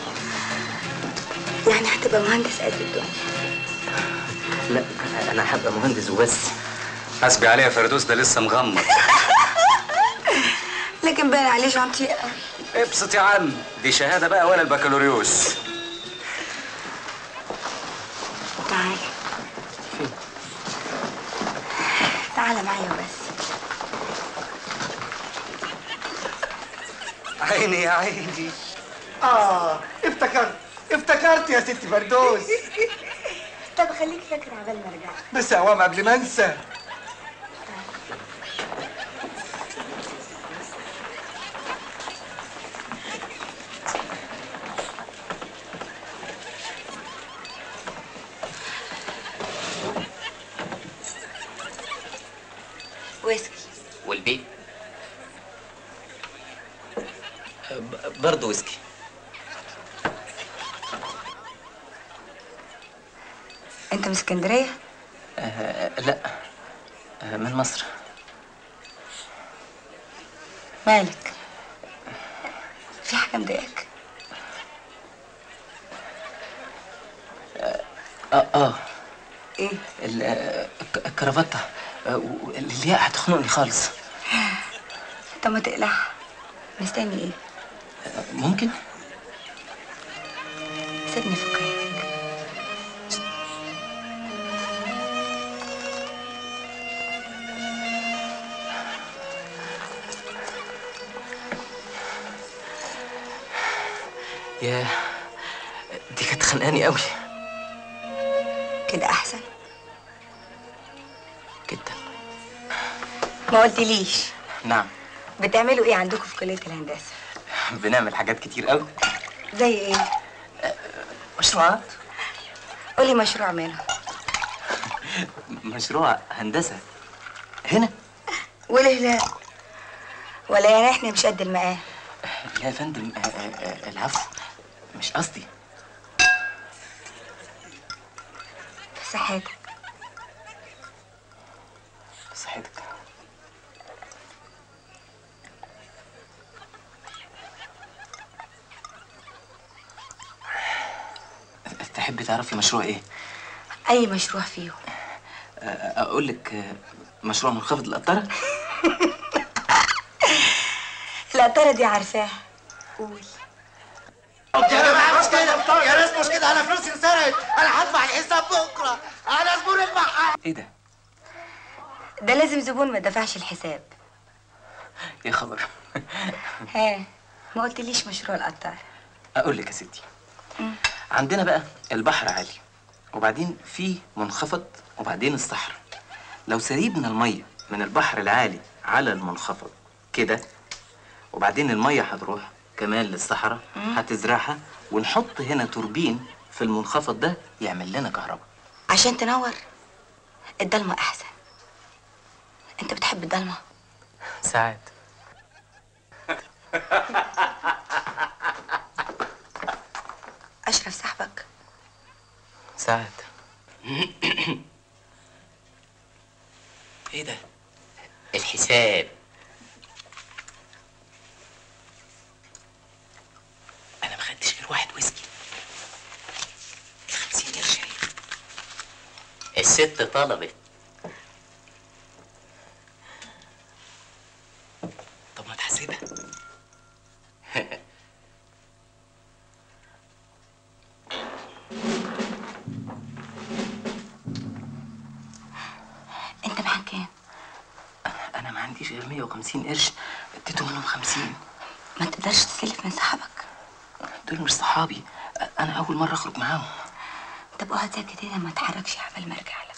يعني هتبقى مهندس قد الدنيا؟ لا انا هبقى مهندس وبس. حسبي عليها فردوس ده لسه مغمض. لكن باين عليه شنطي قوي. ابسط يا عم، دي شهاده بقى ولا البكالوريوس. تعالى فين؟ تعالى معايا وبس. عيني يا عيني. اه افتكرت افتكرت يا ستي فردوس. طب خليك فاكر عبال ما ارجع بس يا عوام قبل ما انسى. ويسكي والبيت برضه ويسكي. انت من اسكندرية؟ أه لا أه من مصر. مالك؟ في حاجة مضايقاك؟ اه اه, آه. ايه؟ الكرافتة اللي هي هتخنقني خالص. طب ما تقلع، مستني ايه؟ أه ممكن؟ سيبني في القيادة. ياه دي كانت خانقاني قوي. كده احسن جدا. ما قلتليش. نعم. بتعملوا ايه عندكم في كليه الهندسه؟ بنعمل حاجات كتير قوي. زي ايه؟ مشروعات. قولي مشروع منهم. مشروع هندسه هنا ولا لا ولا يعني احنا مش قد المقام. لا يا فندم العفو مش قصدي. صحتك صحتك. تحبي تعرفي مشروع ايه؟ اي مشروع فيه. اقول لك مشروع منخفض القطره. القطره دي عارفاها. قول. انا ما عملتش كده يا ناس. مش كده انا فلوسي انسرقت. انا هدفع الحساب بكره. انا زبون المحل. ايه ده؟ ده لازم زبون ما دفعش الحساب. يا خبر. ها ما قلتليش مشروع القطار. اقول لك يا ستي. مم. عندنا بقى البحر عالي وبعدين فيه منخفض وبعدين الصحراء. لو سريبنا الميه من البحر العالي على المنخفض كده وبعدين الميه هتروح كمان للصحراء هتزرعها ونحط هنا توربين في المنخفض ده يعمل لنا كهرباء عشان تنور. الضلمه احسن. انت بتحب الضلمه سعاد. اشرف صاحبك سعاد. ايه ده؟ الحساب. انا ما خدتش غير واحد ويسكي. الخمسين قرش. الست طلبت. طب ما تحسبها. انت معاك كام؟ انا ما عنديش غير مية وخمسين قرش اديته منهم خمسين. ما تقدرش تسلف من صحابك. دول مش صحابي. انا اول مره اخرج معاهم. طب اقعد ساكت هنا ما اتحركش عبال ما ارجع لك.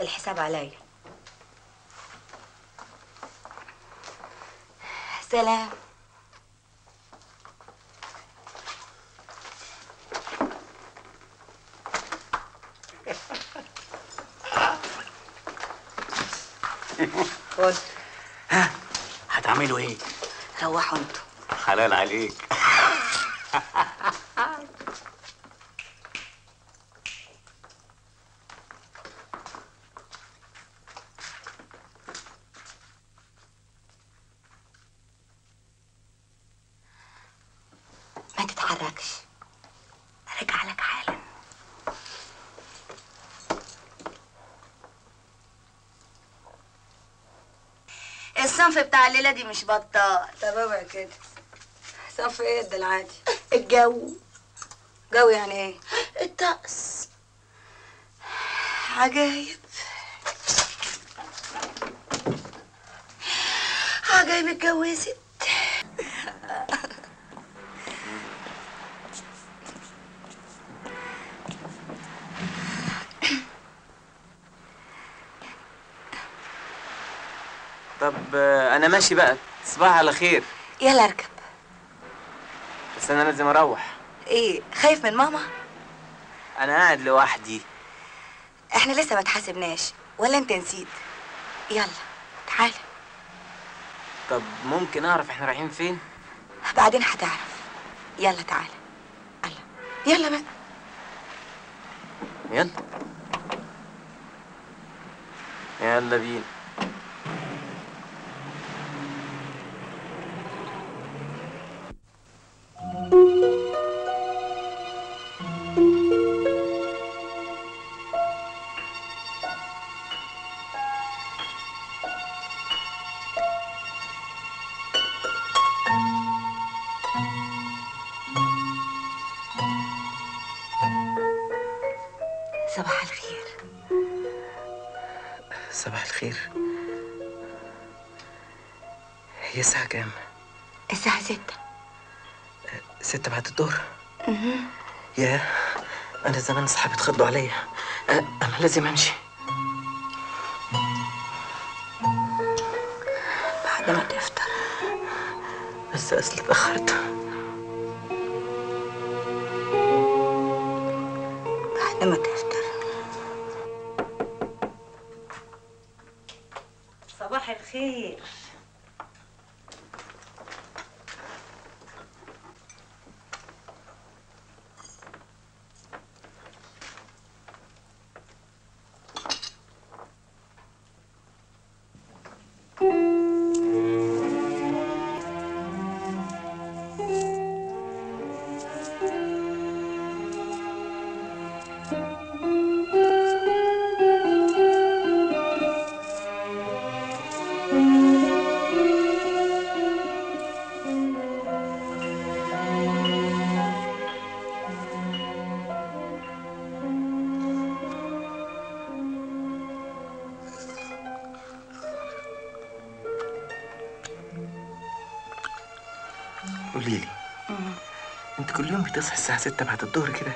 الحساب عليا. سلام. قول. ها هتعملوا ايه؟ روحوا انتوا. حلال عليك. ما تتحركش. ارجع لك حالا. الصنف بتاع الليله دي مش بطال. طب اوعى كده. صنف ايه ده العادي؟ الجو. جو يعني ايه؟ الطقس. عجايب عجايب. اتجوزت. طب انا ماشي بقى. صباح على خير. يلا اركب. بس انا لازم اروح. ايه خايف من ماما؟ انا قاعد لوحدي. احنا لسه ما اتحاسبناش ولا انت نسيت؟ يلا تعالى. طب ممكن اعرف احنا رايحين فين؟ بعدين هتعرف. يلا تعالى. يلا يلا بقى. يلا يلا بينا. صباح الخير. صباح الخير. هي الساعة كام؟ الساعة ستة. ستة بعد الظهر؟ اها. ياه، أنا زمان أصحابي اتخضوا عليا. أنا لازم أمشي. بعد ما تفطر. بس أصل اتأخرت. بعد ما تفطر. صباح الخير. تصحى الساعة ستة بعد الظهر كده؟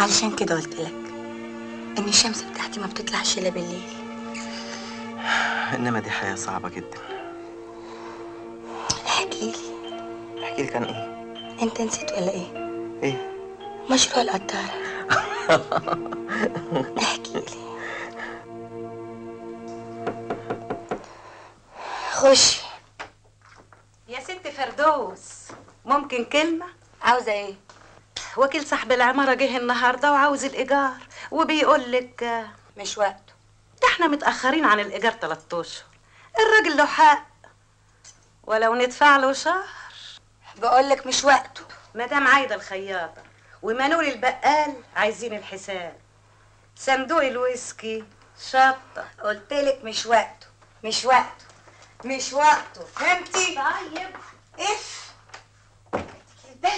علشان كده قلت لك إن الشمس بتاعتي ما بتطلعش إلا بالليل. إنما دي حياة صعبة جدا. احكيلي. احكيلي كان إيه؟ أنت نسيت ولا إيه؟ إيه؟ مشروع القطارة. احكيلي. خش يا ست فردوس، ممكن كلمة؟ عاوزة ايه؟ وكيل صاحب العمارة جه النهارده وعاوز الإيجار وبيقول لك مش وقته. ده احنا متأخرين عن الإيجار تلات أشهر. الراجل له حق، ولو ندفع له شهر. بقول لك مش وقته. مدام عايدة الخياطة ومنول البقال عايزين الحساب. صندوق الويسكي شطة. قلت لك مش وقته، مش وقته، مش وقته، فهمتي؟ طيب اف بلا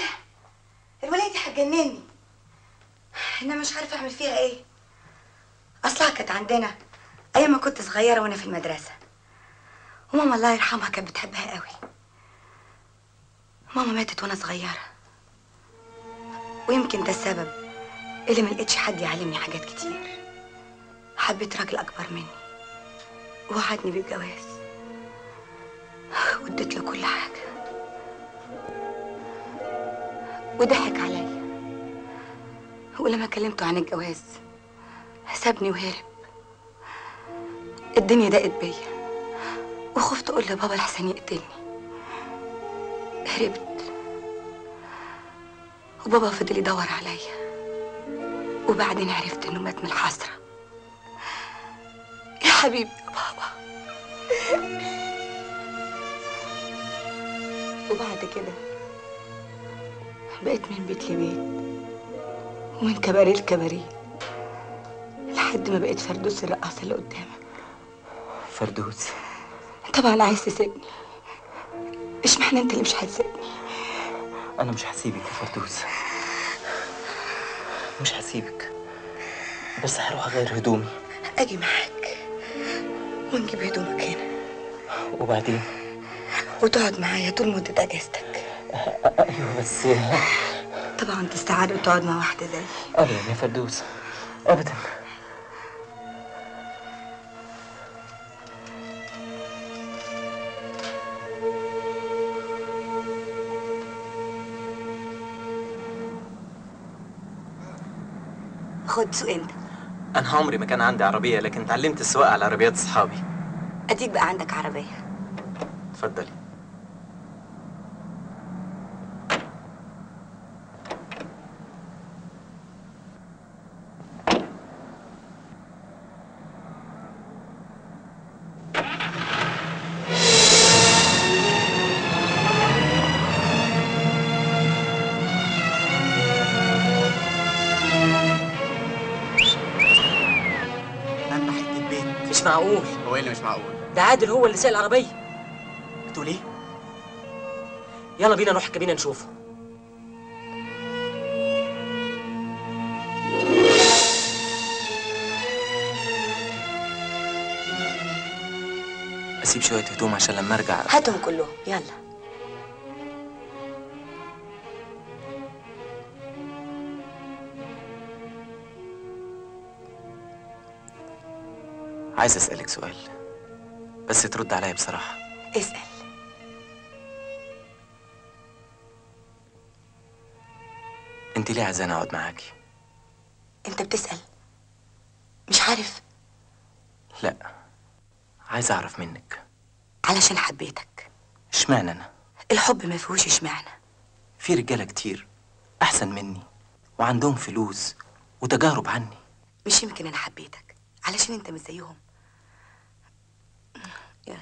الولاية دي هتجنني، انا مش عارفه اعمل فيها ايه. اصلها كانت عندنا ايام ما كنت صغيره وانا في المدرسه، وماما الله يرحمها كانت بتحبها قوي. ماما ماتت وانا صغيره، ويمكن ده السبب اللي ما لقيتش حد يعلمني حاجات كتير. حبيت راجل اكبر مني ووعدني بالجواز واديت له كل حاجه وضحك عليا، ولما كلمته عن الجواز سابني وهرب. الدنيا ضاقت بيا وخفت اقول لبابا لحسن يقتلني، هربت وبابا فضل يدور عليا، وبعدين عرفت انه مات من الحسره. يا حبيبي يا بابا. وبعد كده بقيت من بيت لبيت ومن كباريه لكباريه لحد ما بقيت فردوس الرقاصه اللي قدامك. فردوس؟ طبعا عايز تسيبني. اشمعنى انت اللي مش هتسيبني؟ انا مش هسيبك يا فردوس، مش هسيبك، بس هروح اغير هدومي. اجي معاك ونجيب هدومك هنا وبعدين وتقعد معايا طول مده اجازتك. ايوه بس طبعا تستعد وتقعد مع واحده زيي. ابدا يا فردوس، ابدا. خد سوق انت. انا عمري ما كان عندي عربيه، لكن اتعلمت السواقه على عربيات اصحابي. اديك بقى عندك عربيه. اتفضلي. هو اللي مش معقول ده، عادل هو اللي ساق العربيه. بتقول ايه؟ يلا بينا نروح الكابينه نشوفه. نسيب شوية هدوم عشان لما ارجع. هاتهم كلهم يلا. عايز اسألك سؤال بس ترد عليا بصراحة. اسأل. انت ليه عايزاني اقعد معاكي؟ انت بتسأل؟ مش عارف؟ لا عايز اعرف منك. علشان حبيتك. اشمعنى انا؟ الحب ما فيهوش اشمعنى. في رجاله كتير احسن مني وعندهم فلوس وتجارب عني. مش يمكن انا حبيتك علشان انت مش زيهم. يلا.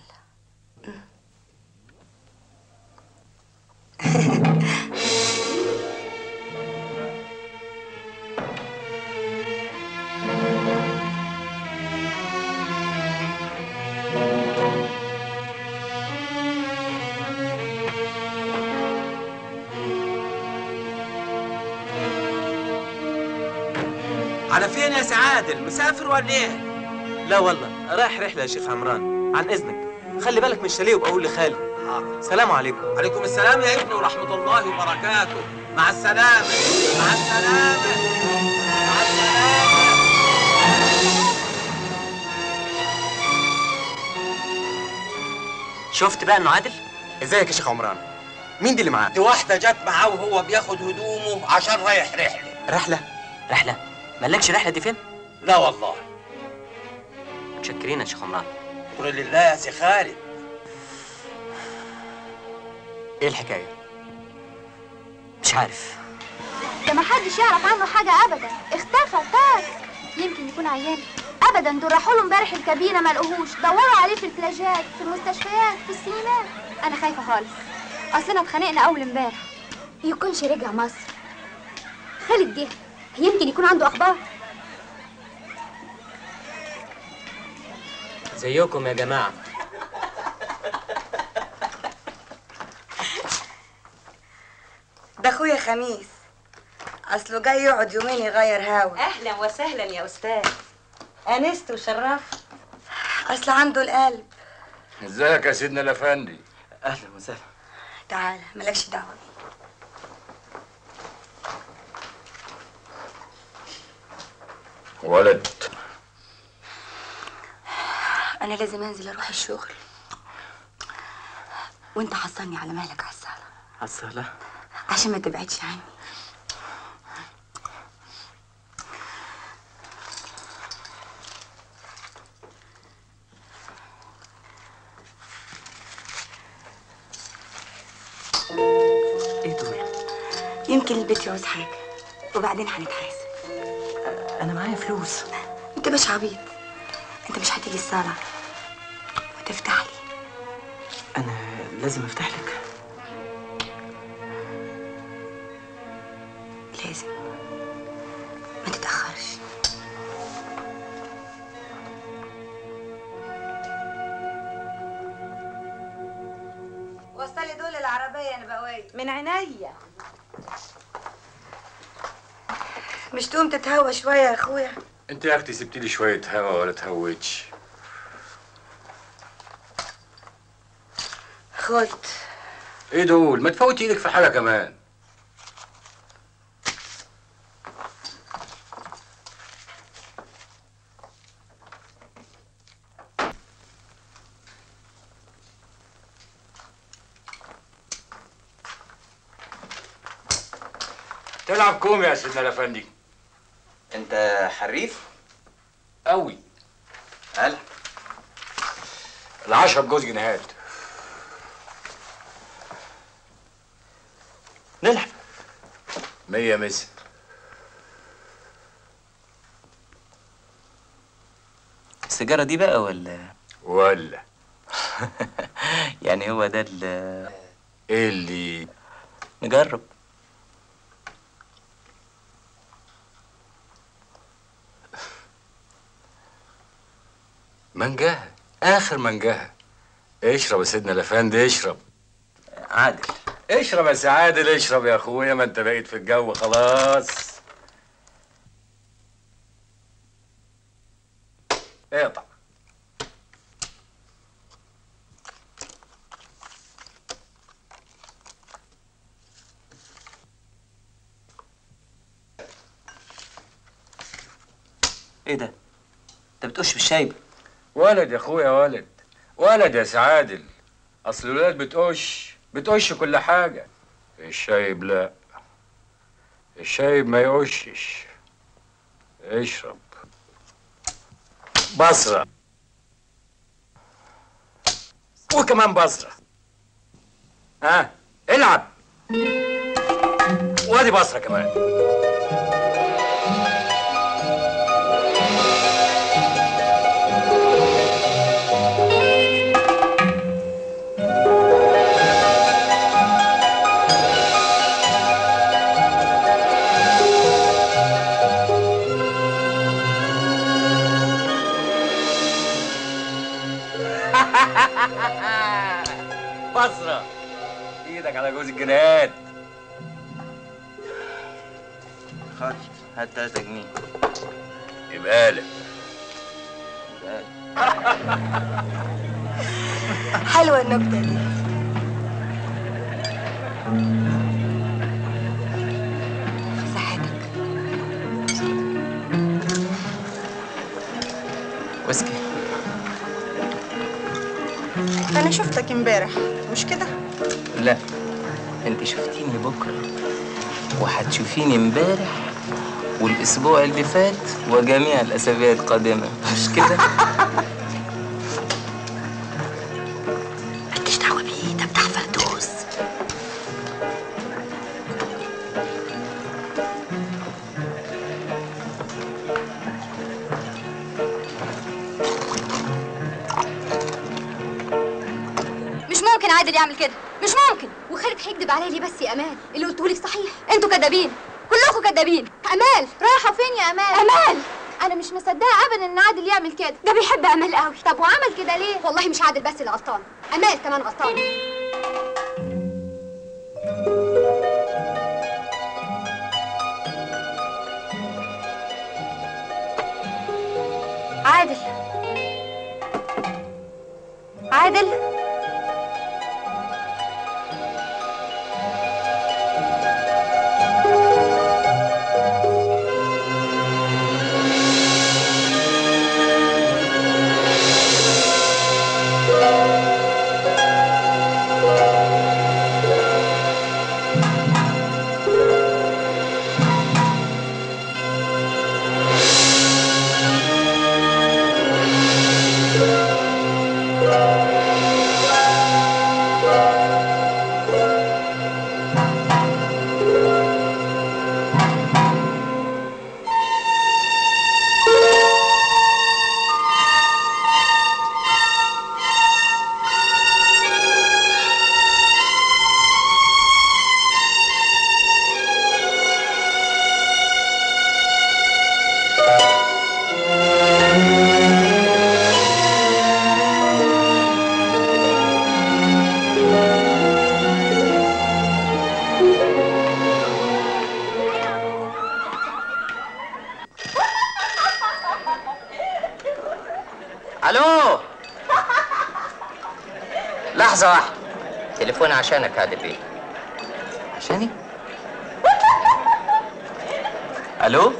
على فين يا سعاد؟ مسافر ولا ايه؟ لا والله رايح رحله يا شيخ عمران. عن اذنك خلي بالك من الشاليه وابقى قول لخالد. حاضر. سلام عليكم. وعليكم السلام يا ابني ورحمه الله وبركاته. مع السلامه. مع السلامه. مع السلامه. شفت بقى انه عادل؟ ازيك يا شيخ عمران؟ مين دي اللي معاه؟ دي واحده جت معاه وهو بياخد هدومه عشان رايح رحله. رحله؟ رحله؟ مالكش رحلة دي فين؟ لا والله. متشكرين يا شيخ عمران. شكرا لله يا سي خالد. ايه الحكاية؟ مش عارف. ده محدش يعرف عنه حاجة أبدا، اختفى تاك. يمكن يكون عيان. أبدا دول راحوا له امبارح الكابينة ما لقوهوش، دوروا عليه في البلاجات، في المستشفيات، في السينمات. أنا خايفة خالص. أصلنا اتخانقنا أول امبارح. يكونش رجع مصر. خالد جه. يمكن يكون عنده اخبار. زيكم يا جماعه. ده اخويا خميس، اصله جاي يقعد يومين يغير هوا. اهلا وسهلا يا استاذ، انست وشرفت. اصله عنده القلب. ازيك يا سيدنا الافندي؟ اهلا وسهلا. تعالى مالكش دعوه. ولد انا لازم انزل اروح الشغل وانت حصلني على مهلك. عالسهله. عالسهله عشان ما تبعدش عني. ايه دول؟ يمكن البيت يعوز حاجه وبعدين هنتحاسب. أنا معايا فلوس. أنت مش عبيط. أنت مش هتيجي الصالة وتفتح لي. أنا لازم أفتح لك. لازم. ما تتأخرش. وصلي دول العربية نبوية. من عينيا. مش تقوم تتهوى شوية يا اخويا؟ انت يا اختي سبتيلي شوية هوا ولا تهويتش. خد. ايه دول؟ ما تفوتي ايدك في حاجة كمان. تلعب كوم يا سيدنا الافندي. انت حريف؟ قوي. هلا العشرة بجوز جنيهات. نلعب مية مس. السيجارة دي بقى ولا ولا يعني هو ده ال ايه اللي نجرب. منجاها اخر منجاها. اشرب يا سيدنا الافندي اشرب. عادل اشرب يا سي عادل. اشرب يا اخويا ما انت بقيت في الجو خلاص. اقطع. ايه ده؟ انت بتقش بالشايبه. ولد يا اخويا، ولد ولد يا سعادل. اصل الولاد بتقش بتقش كل حاجه. الشايب لا، الشايب ما يقشش. اشرب بصره وكمان بصره. ها العب، وادي بصره كمان. بصرة ايدك على جوز الجنيهات. خد هات تلاتة جنيه. يبقى لك حلوة النكتة دي. صحتك. واسكي، أنا شفتك امبارح مش كده؟ لا، أنت شفتيني بكرة وهتشوفيني امبارح والأسبوع اللي فات وجميع الأسابيع القادمة، مش كده؟ مالكيش دعوة بيه، ده بتاع فردوس. عادل يعمل كده مش ممكن. وخالد هيكدب عليا ليه بس يا امال؟ اللي قلتهولك صحيح، انتوا كدابين كلكم كدابين. امال رايحه فين يا امال؟ امال انا مش مصدقه ابدا ان عادل يعمل كده، ده بيحب امال قوي. طب وعمل كده ليه؟ والله مش عادل بس اللي غلطان، امال كمان غلطانه. عادل عادل عشانك عادل بيه. عشاني؟ الو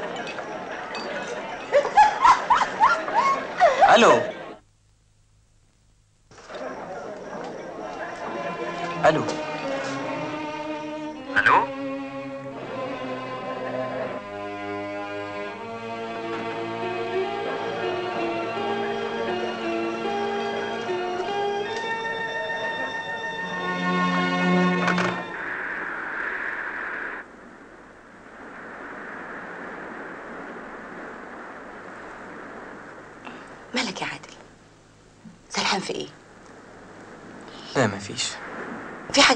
الو الو الو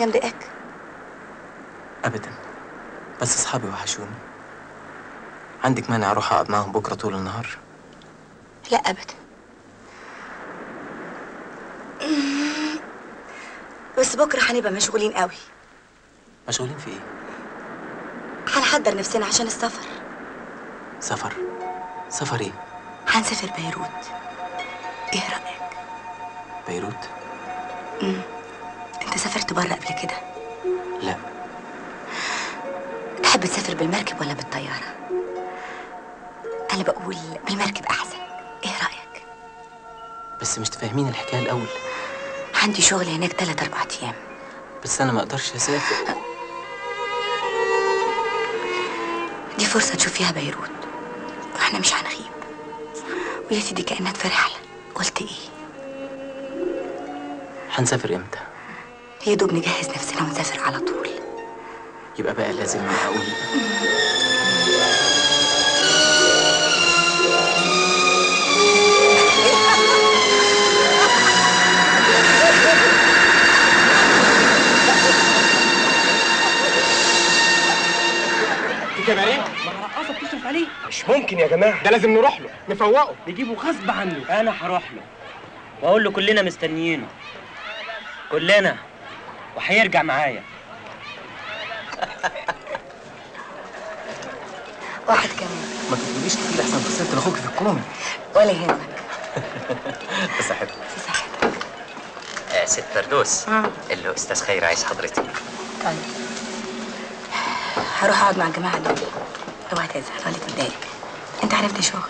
مضايقك؟ ابدا، بس اصحابي وحشوني. عندك مانع اروح اقعد معاهم بكره طول النهار؟ لا ابدا، بس بكره هنبقى مشغولين قوي. مشغولين في ايه؟ هنحضر نفسنا عشان السفر. سفر؟ سفر ايه؟ هنسافر بيروت. ايه رايك؟ بيروت؟ امم انت سافرت بره قبل كده؟ لا. تحب تسافر بالمركب ولا بالطياره؟ أنا بقول بالمركب أحسن، إيه رأيك؟ بس مش تفاهمين الحكاية الأول. عندي شغل هناك تلات أربع أيام. بس أنا ما أقدرش أسافر. دي فرصة تشوف فيها بيروت، وإحنا مش هنغيب. ويا سيدي كأنها تفرحلة. قلت إيه؟ هنسافر إمتى؟ يا دوب نجهز نفسنا ونسافر على طول. يبقى بقى لازم أقول الجماهير المرقصه بتصرف عليه. مش ممكن يا جماعه، ده لازم نروح له نفوقه، نجيبه غصب عنه. انا هروح له واقول له كلنا مستنيينه، كلنا، وهيرجع معايا. واحد كمان ما تقوليش كتير احسن، خسرت لاخوك في الكومه. ولا يهمك. صاحبك صاحبك يا ست فردوس، قول له استاذ خير عايز حضرتك. طيب هروح اقعد مع الجماعه دول. اوعى تزعل ولا تتضايق، انت عرفت شغل.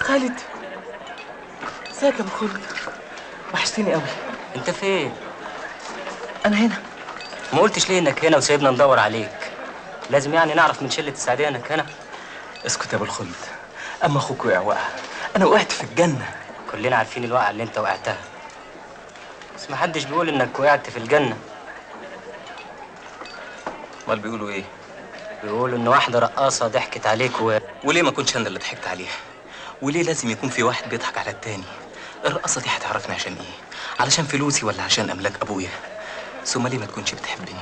خالد، ازيك يا ابو خالد؟ وحشتني قوي. انت فين؟ انا هنا. ما قلتش ليه انك هنا وسايبنا ندور عليك؟ لازم يعني نعرف من شله السعديه انك هنا. اسكت يا ابو الخلد، اما اخوك وقع وقعه، انا وقعت في الجنه. كلنا عارفين الوقعه اللي انت وقعتها، بس ما حدش بيقول انك وقعت في الجنه. امال بيقولوا ايه؟ بيقولوا ان واحده رقاصه ضحكت عليك و... وليه ما كنتش انا اللي ضحكت عليها؟ وليه لازم يكون في واحد بيضحك على التاني؟ الرقاصه دي هتعرفني عشان ايه؟ علشان فلوسي ولا عشان املاك ابويا؟ ثم ليه ما تكونش بتحبني؟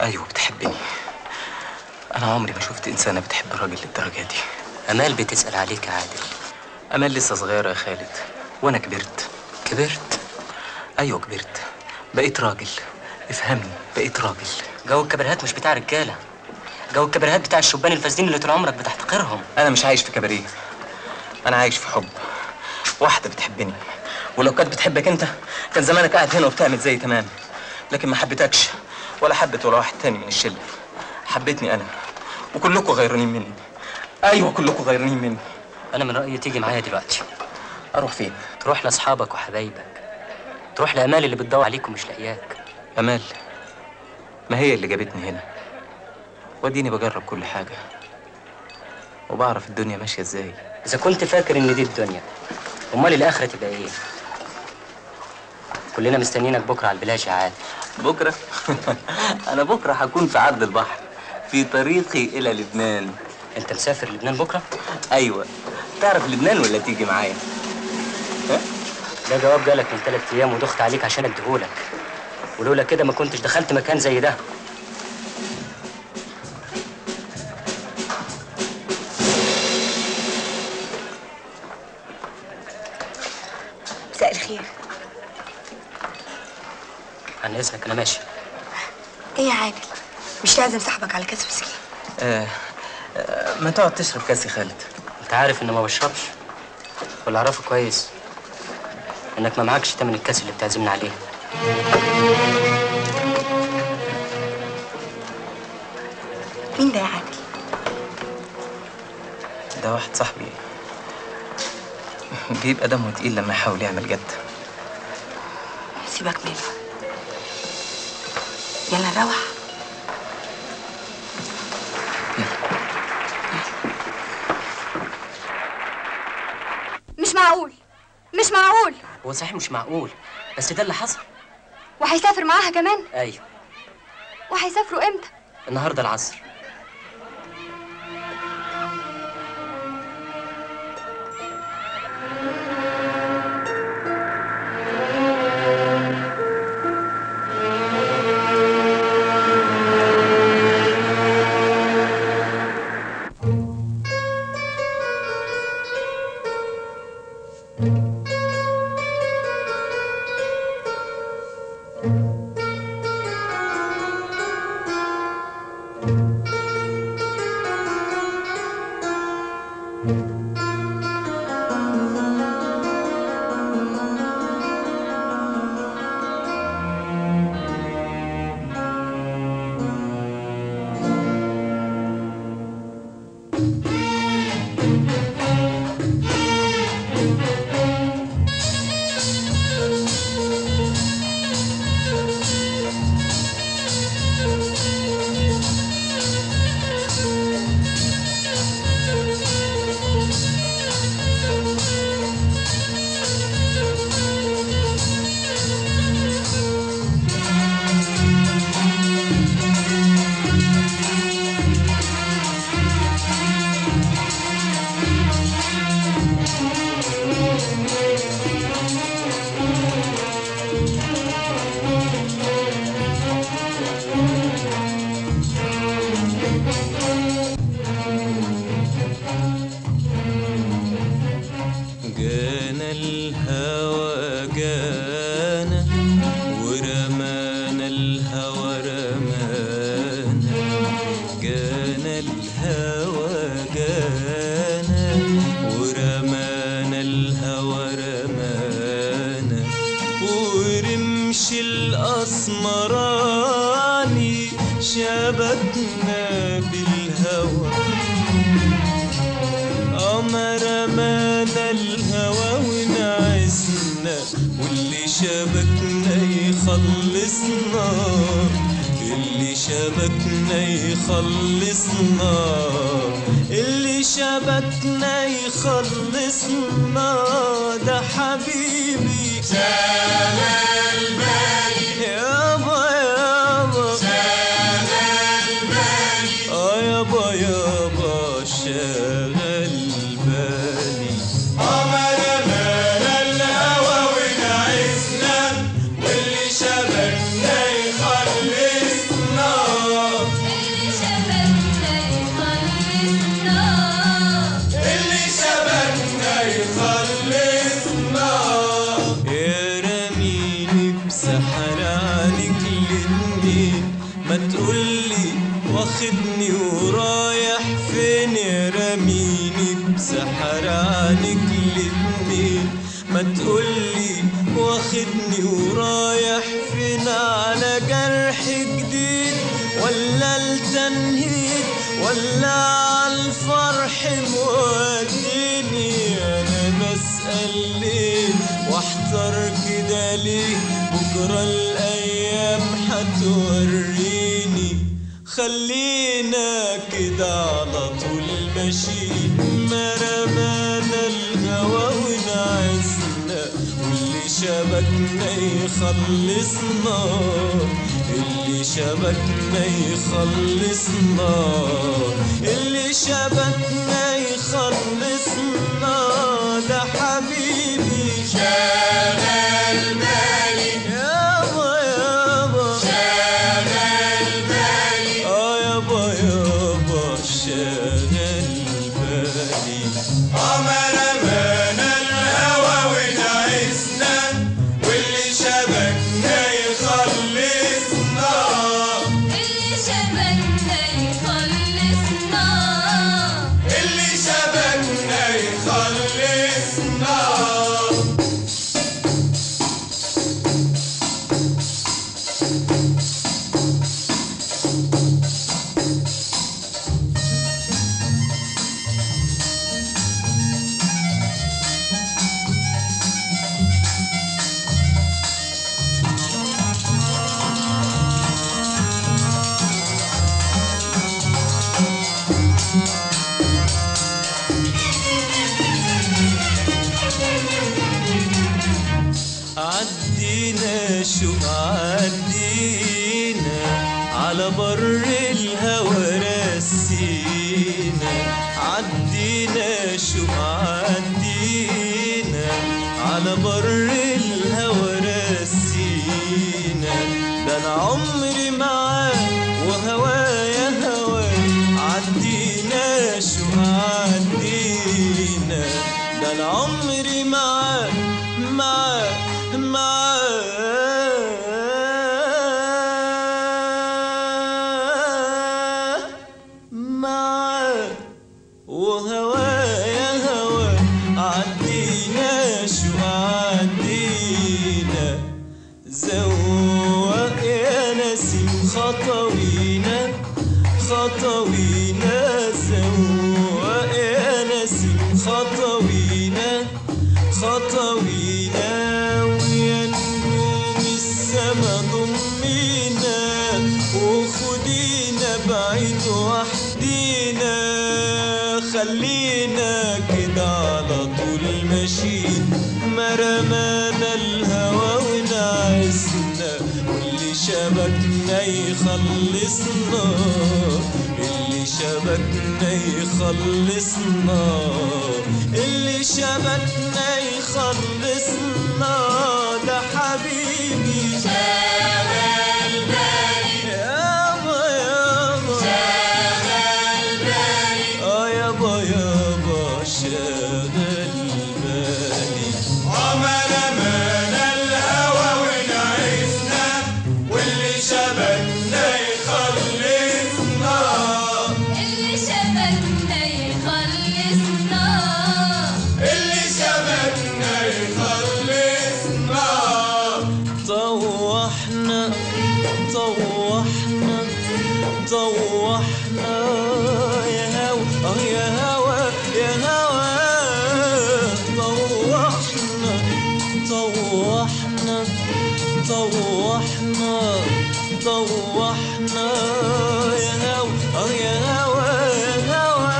ايوه بتحبني. انا عمري ما شفت انسانه بتحب راجل للدرجه دي. امال بتسال عليك يا عادل. امال لسه صغيره يا خالد، وانا كبرت. كبرت؟ ايوه كبرت، بقيت راجل، افهمني، بقيت راجل. جو الكباريهات مش بتاع رجاله، جو الكباريهات بتاع الشبان الفاسدين اللي طول عمرك بتحتقرهم. انا مش عايش في كباريه، انا عايش في حب، واحده بتحبني، ولو كانت بتحبك انت كان زمانك قاعد هنا وبتعمل زي تمام. لكن ما حبيتكش ولا حبت ولا واحد تاني من الشله، حبتني انا، وكلكم غيرانين مني. ايوه كلكم غيرانين مني. انا من رايي تيجي معايا دلوقتي. اروح فين؟ تروح لاصحابك وحبايبك، تروح لامال اللي بتدور عليك ومش لاقياك. امال ما هي اللي جابتني هنا، واديني بجرب كل حاجه وبعرف الدنيا ماشيه ازاي. اذا كنت فاكر ان دي الدنيا، امال الاخره تبقى ايه؟ كلنا مستنيينك بكره على البلاش يا عادل. بكره؟ انا بكره هكون في عرض البحر في طريقي الى لبنان. انت مسافر لبنان بكره؟ ايوه. تعرف لبنان ولا تيجي معايا؟ ها؟ ده جواب جالك من ثلاث ايام وضغط عليك عشان اديهولك، ولولا كده ما كنتش دخلت مكان زي ده. مساء الخير. عن اذنك انا ماشي. ايه يا عادل؟ مش تعزم صاحبك على كاس ويسكي؟ آه, آه ما تقعد تشرب كاس يا خالد. انت عارف ان ما بشربش، ولا اعرفه كويس انك ما معكش تمن الكاس اللي بتعزمنا عليه. مين ده يا عادل؟ ده واحد صاحبي، بيبقى دمه تقيل لما يحاول يعمل جد. سيبك منه، يلا نروح. مش معقول، مش معقول. هو صحيح مش معقول، بس ده اللي حصل. وهيسافر معاها كمان؟ ايوه. وهيسافروا امتى؟ النهارده العصر. مسمراني شبكنا بالهوى، قمر مانا الهوى ونعسنا، واللي شبكنا يخلصنا، اللي شبكنا يخلصنا، اللي شبكنا يخلصنا، ده حبيبي سلام بالي يابا يابا، شغل بالي اه يابا يابا، شغل بالي قمر مانا الهوى ونعسنا، واللي شبكنا يخلصنا، اللي شبكنا يخلصنا، اللي شبكنا يخلصنا، تقولي واخدني ورايح فين يا راميني، بسحر عنك الاتنين، ما تقولي واخدني ورايح فين، على جرح جديد ولا التنهيد، ولا عالفرح موديني، انا بسأل ليه واحتار كده ليه، بكرة الايام هتوريني، خلينا كده على طول ماشيين، مرمانا الهوى ونعسنا، واللي شبكنا يخلصنا، اللي شبكنا يخلصنا، اللي شبكنا يخلصنا، ده حبيبي شغل بالي طوحنا يا هوا اه يا هوا يا هوا طوحنا طوحنا طوحنا طوحنا يا هوا اه يا هوا يا هوا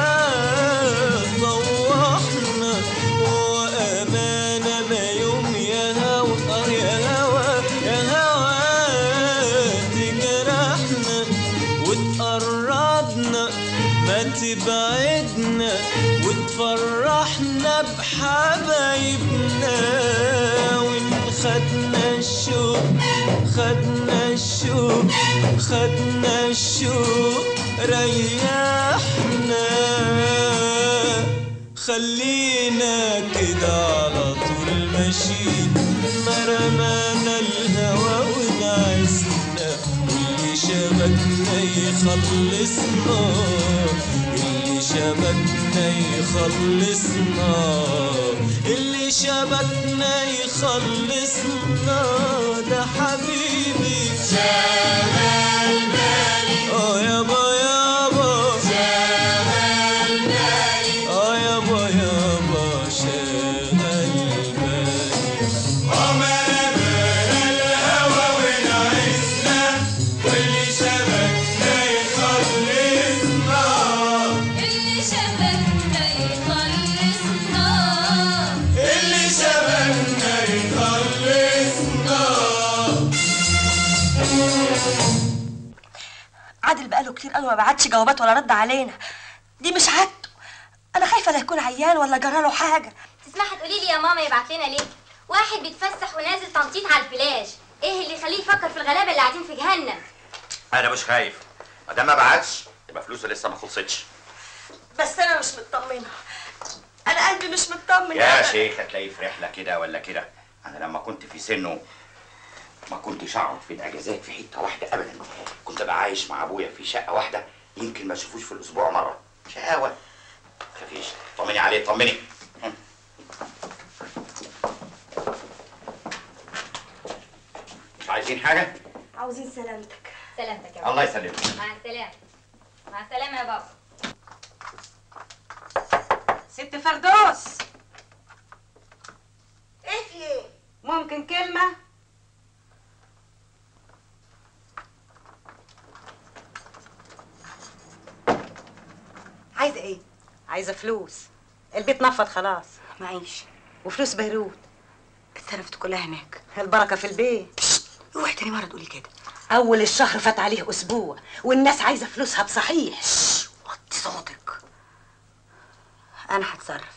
طوحنا وأمانة ما يوم يا هوا اه يا هوا يا هوا تجرحنا وتقربنا ما تبعدنا وتفرحنا بحبايبنا ونخدنا الشوق خدنا الشوق خدنا الشوق ريحنا خلينا كده على طول ماشيين ما رمانا الهوا ونعسنا واللي شبكنا يخلصنا اللي شبكنا يخلصنا اللي شبكنا يخلصنا ده حبيبي جمال بالي اه يابا يابا جمال بالي اه يابا يابا شغال بالي قمنا بنا الهوا ونعسنا واللي شبكنا يخلصنا اللي شبكنا يخلصنا اللي شبكنا يخلصنا. عادل بقاله كتير قوي ما بعتش جوابات ولا رد علينا، دي مش عادته. انا خايفه لا يكون عيان ولا جراله حاجه. تسمحي تقولي لي يا ماما يبعت لنا ليه؟ واحد بيتفسح ونازل تنطيط على البلاج، ايه اللي يخليه يفكر في الغلابه اللي قاعدين في جهنم؟ انا مش خايف، ما دام ما بعتش يبقى فلوسه لسه ما خلصتش. بس انا مش مطمنه، انا قلبي مش مطمن. يا أنا... شيخ هتلاقيه في رحله كده ولا كده. انا لما كنت في سنه ما كنتش اقعد في الاجازات في حته واحده ابدا، كنت ابقى عايش مع ابويا في شقه واحده يمكن ما اشوفوش في الاسبوع مره. شقاوه مفيش. طمني عليه طمني. مش عايزين حاجه؟ عاوزين سلامتك. سلامتك يا بابا. الله يسلمك. مع السلامه. مع السلامه يا بابا. ست فردوس. ايه في ايه؟ ممكن كلمه؟ عايزه ايه؟ عايزه فلوس، البيت نفض خلاص. معيش. وفلوس بيروت اتصرفت كلها هناك. البركه في البيت. اوعي تاني مره تقولي كده. اول الشهر فات عليه اسبوع والناس عايزه فلوسها بصحيح. شش وطي صوتك. انا هتصرف.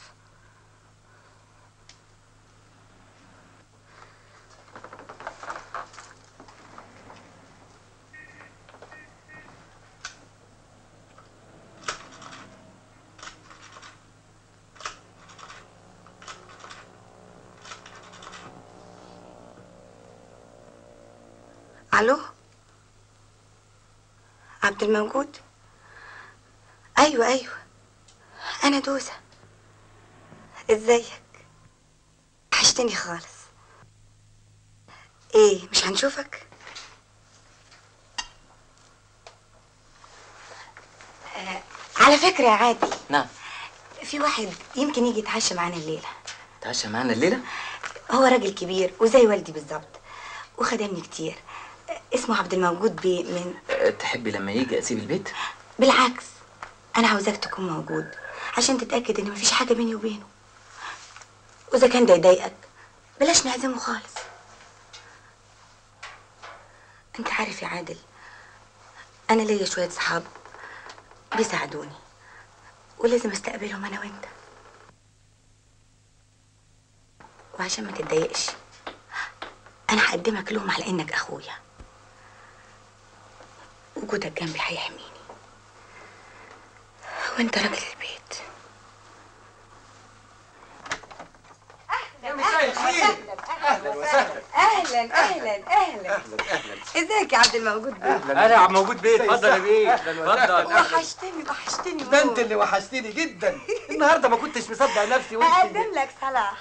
الو عبد الموجود؟ ايوه ايوه انا دوسه. ازيك؟ وحشتني خالص. ايه مش هنشوفك؟ آه على فكره يا عادل. نعم. في واحد يمكن يجي يتعشى معانا الليله. يتعشى معانا الليله؟ هو راجل كبير وزي والدي بالظبط وخدمني كتير، اسمه عبد الموجود. بيه من تحبي لما يجي اسيب البيت؟ بالعكس انا عاوزاك تكون موجود عشان تتاكد ان مفيش حاجه بيني وبينه، واذا كان ده يضايقك بلاش نعزمه خالص. انت عارف يا عادل انا ليا شويه صحاب بيساعدوني ولازم استقبلهم انا وانت، وعشان ما تتضايقش انا هقدمك لهم على انك اخويا، وجودك جنبي هيحميني وانت راجل البيت. اهلا اهلا اهلا وسهلا. اهلا اهلا اهلا. ازيك يا عبد الموجود بيه؟ اهلا انا عبد الموجود بيه. اتفضل يا بيه. اتفضل. وحشتني وحشتني. ده انت اللي وحشتني جدا النهارده، ما كنتش مصدق نفسي. وانت اقدم لك صلاح.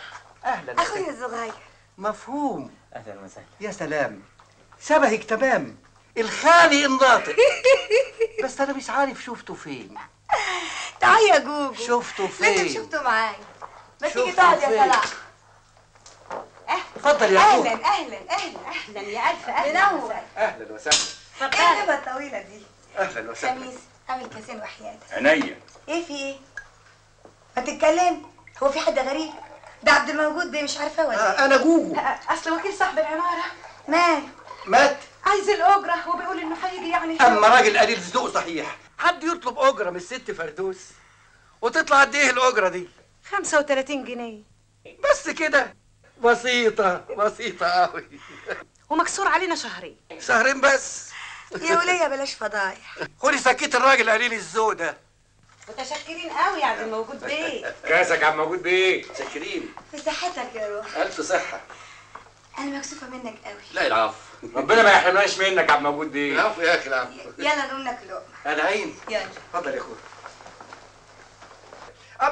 اهلا اخويا الصغير. مفهوم. اهلا وسهلا. يا سلام شبهك تمام. الخالي انضاطي. بس انا مش عارف شفته فين. تعال يا جوجو. شفته فين؟ انت شفته معايا. ما تيجي تقعد يا صلاح. اتفضل يا جوجو. اهلا اهلا اهلا اهلا يا الف اهلا وسهلا. اهلا وسهلا. طب ايه النبه الطويله دي؟ اهلا وسهلا. خميس اعمل كاسين وحياتك. عينيا. ايه في ايه؟ ما تتكلم. هو في حد غريب؟ ده عبد الموجود ده مش عارفه ولا ايه؟ آه انا جوجو. آه اصل وكيل صاحب العماره مات. مات؟ عايز الاجره وبيقول انه هيجي يعني. اما راجل قليل ذوق صحيح، حد يطلب اجره من الست فردوس؟ وتطلع قد ايه الاجره دي؟ خمسة وتلاتين جنيه بس كده؟ بسيطه بسيطه قوي. ومكسور علينا شهرين. شهرين بس؟ يا وليه بلاش فضايح. خدي سكيت الراجل قليل الذوق ده. متشكرين قوي يا عبد الموجود بيه. كاسك يا عبد الموجود بيه. متشكرين. في صحتك يا روح. الف صحه. انا مكسوفه منك قوي. لا العفو. ربنا ما يحرمناش منك يا عبد الموجود بيه. العفو يا اخي العفو. يلا نقول لك لقمه. انا عيني. يلا اتفضل يا اخويا.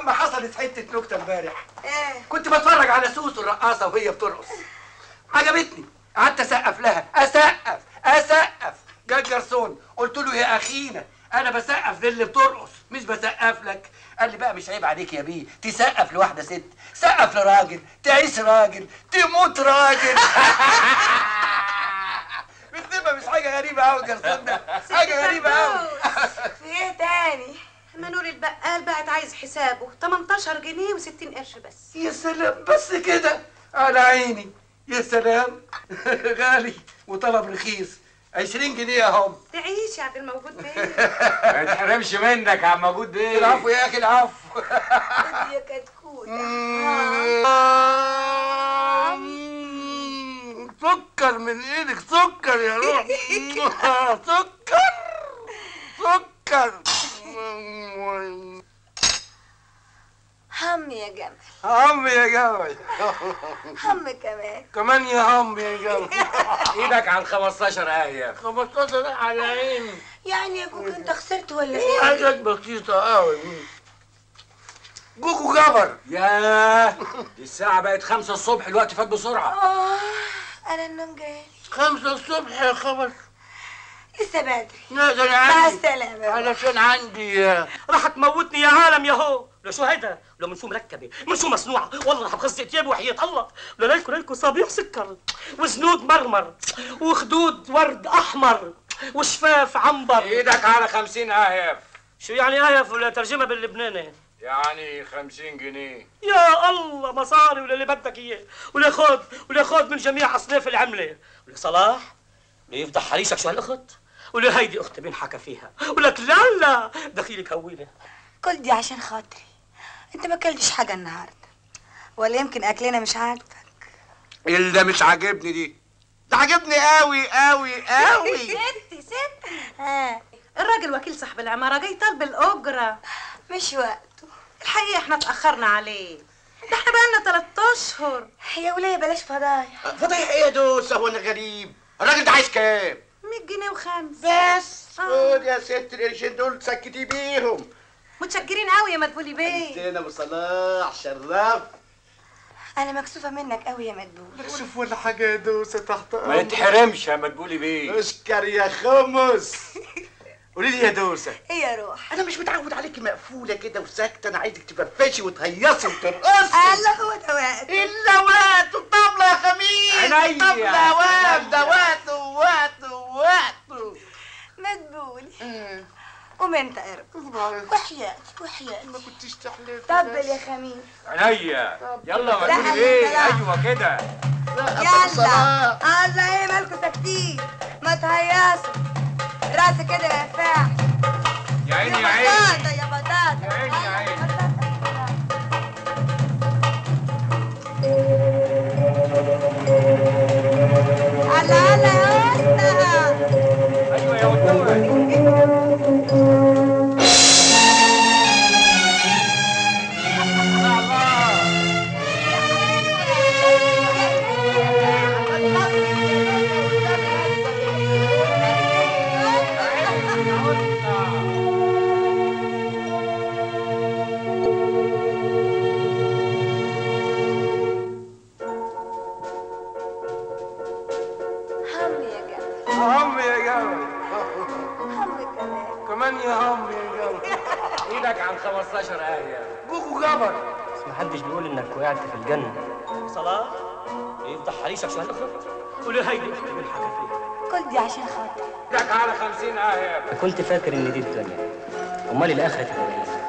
اما حصلت حته نكته امبارح. ايه؟ كنت بتفرج على سوسو الرقاصه وهي بترقص. عجبتني، قعدت اسقف لها، اسقف اسقف. جا الجرسون قلت له يا اخينا أنا بسقف للي بترقص مش بسقف لك. قال لي بقى مش عيب عليك يا بيه تسقف لواحدة ست؟ سقف لراجل تعيش راجل تموت راجل. بتبقى مش حاجة غريبة أوي الجرسون ده؟ حاجة غريبة أوي. في إيه تاني؟ منور البقال بقت عايز حسابه تمنتاشر جنيه وستين قرش بس. يا سلام بس كده؟ على عيني. يا سلام. غالي وطلب رخيص. عشرين جنيه اهم. تعيش يا عبد الموجود بيه. ما تحرمش منك يا عم موجود بيه. العفو يا اخي العفو. يا كتكوته. سكر من ايدك سكر يا روح. سكر سكر. هم يا جمل. هم يا جمل. هم كمان. كمان يا هم يا جمل. ايدك على الخمستاشر اهي. خمستاشر على عيني. يعني يا جوجو انت خسرت ولا ايه؟ حاجات بسيطة قوي. جوجو جبر. ياه الساعة بقت خمسة الصبح الوقت فات بسرعة. اه انا النوم جايلي. خمسة الصبح يا خبر. لسه بدري. نقدر يا عم. مع السلامة. علشان عندي راح تموتني يا عالم يا هو. لا شو هيدا؟ ولا من شو مركبة؟ من شو مصنوعة؟ والله راح بخزي تيابي وحياة الله. ولا ليلكو ليلكو صابيح سكر وزنود مرمر وخدود ورد أحمر وشفاف عنبر. إيدك على خمسين آهف. شو يعني آهف ولا ترجمة باللبناني؟ يعني خمسين جنيه. يا الله مصاري ولا اللي بدك إياه ولا خد ولا خد من جميع أصناف العملة. ولا صلاح ولا يفضح حريصك شو هالأخت؟ ولا هيدي أختي مين حكى فيها؟ ولا لا لا دخيلك هوينة. كل دي عشان خاطري. انت ما اكلتش حاجه النهارده ولا يمكن اكلنا مش عاجبك؟ اللي ده مش عاجبني دي ده عاجبني قوي قوي قوي. ستي ستي ها الراجل وكيل صاحب العماره جاي طالب الاجره. مش وقته الحقيقه، احنا اتاخرنا عليه. ده احنا بقالنا تلات اشهر. يا وليه بلاش فضايح. فضايح ايه يا دوس؟ هو انا غريب؟ الراجل ده عايز كام؟ مية جنيه وخمس بس. خد يا ست القرشين دول تسكتي بيهم. متشكرين قوي يا مدبولي بيه. انتنا ابو صلاح شرف. انا مكسوفه منك قوي يا مدبولي. مكسوف ولا حاجه يا دوسه تحت امرك. ما تحرمش يا مدبولي بيه. اشكر يا خمس. قولي لي يا دوسه. ايه يا روح؟ انا مش متعود عليكي مقفوله كده وساكته، انا عايزك تفرفشي وتهيصي وترقصي. الله هو ده وقته. الا وقته الطبله يا خميس. عينيا. الطبله وقته ده وقته وقته وقته. مدبولي. قوم انت ارقص وحياتك وحياتك. ما كنتش تحلف. طبل يا خميس. عينيا. يلا مدبولي بيه. ايوه كده. يلا. الله ايه مالكوا ساكتين؟ ما تهيصوا. رقص كده ما ينفعش. يا عيني يا عيني. يا بطاطا يا بطاطا. يا عيني يا عيني. الله الله يا اسطى. ايوه يا قدوه. كمان يا هم يا جماعة. ايدك عن خمستاشر آية. جوجو جبر. بس محدش بيقول انك وقعت في الجنة. صلاح ايه تضحريش عشان خاطر؟ قولي له هيدي والحكا فيك. كل دي عشان خاطر. ايدك على خمسين آية. كنت فاكر ان دي الدنيا. امال الاخرة تبقى ايه؟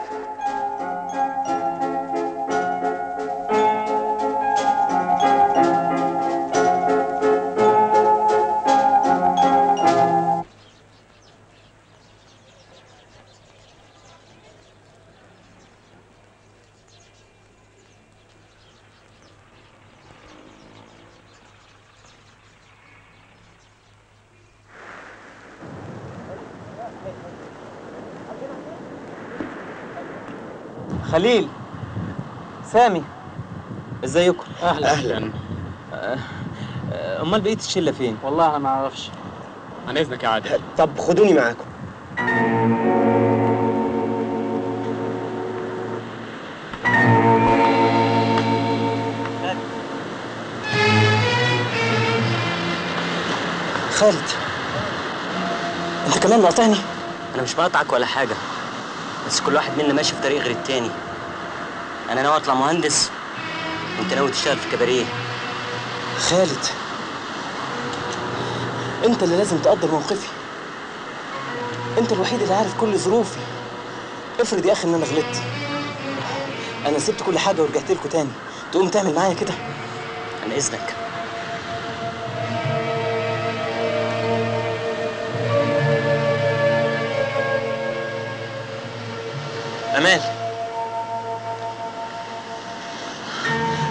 خليل، سامي، ازيكم؟ اهلا اهلا. امال بقيه الشله فين؟ والله انا ما اعرفش. عن اذنك يا عادل. طب خدوني معاكم. خالد، انت كمان مقاطعني؟ انا مش مقاطعك ولا حاجه، بس كل واحد منا ماشي في طريق غير التاني. انا ناوي اطلع مهندس وانت ناوي تشتغل في كباريه. خالد، انت اللي لازم تقدر موقفي، انت الوحيد اللي عارف كل ظروفي. افرض يا اخي ان انا غلطت، انا سبت كل حاجه ورجعت لكم تاني، تقوم تعمل معايا كده؟ عن اذنك. أمال،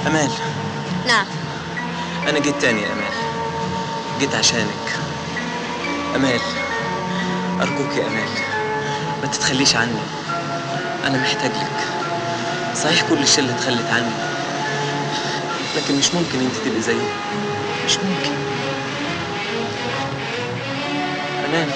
أمال. نعم. أنا جيت تاني يا أمال، جيت عشانك. أمال، أرجوك يا أمال، ما تتخليش عني، أنا محتاج لك. صحيح كل الشلة اتخلت عني، لكن مش ممكن أنت تبقي زيي، مش ممكن. أمال.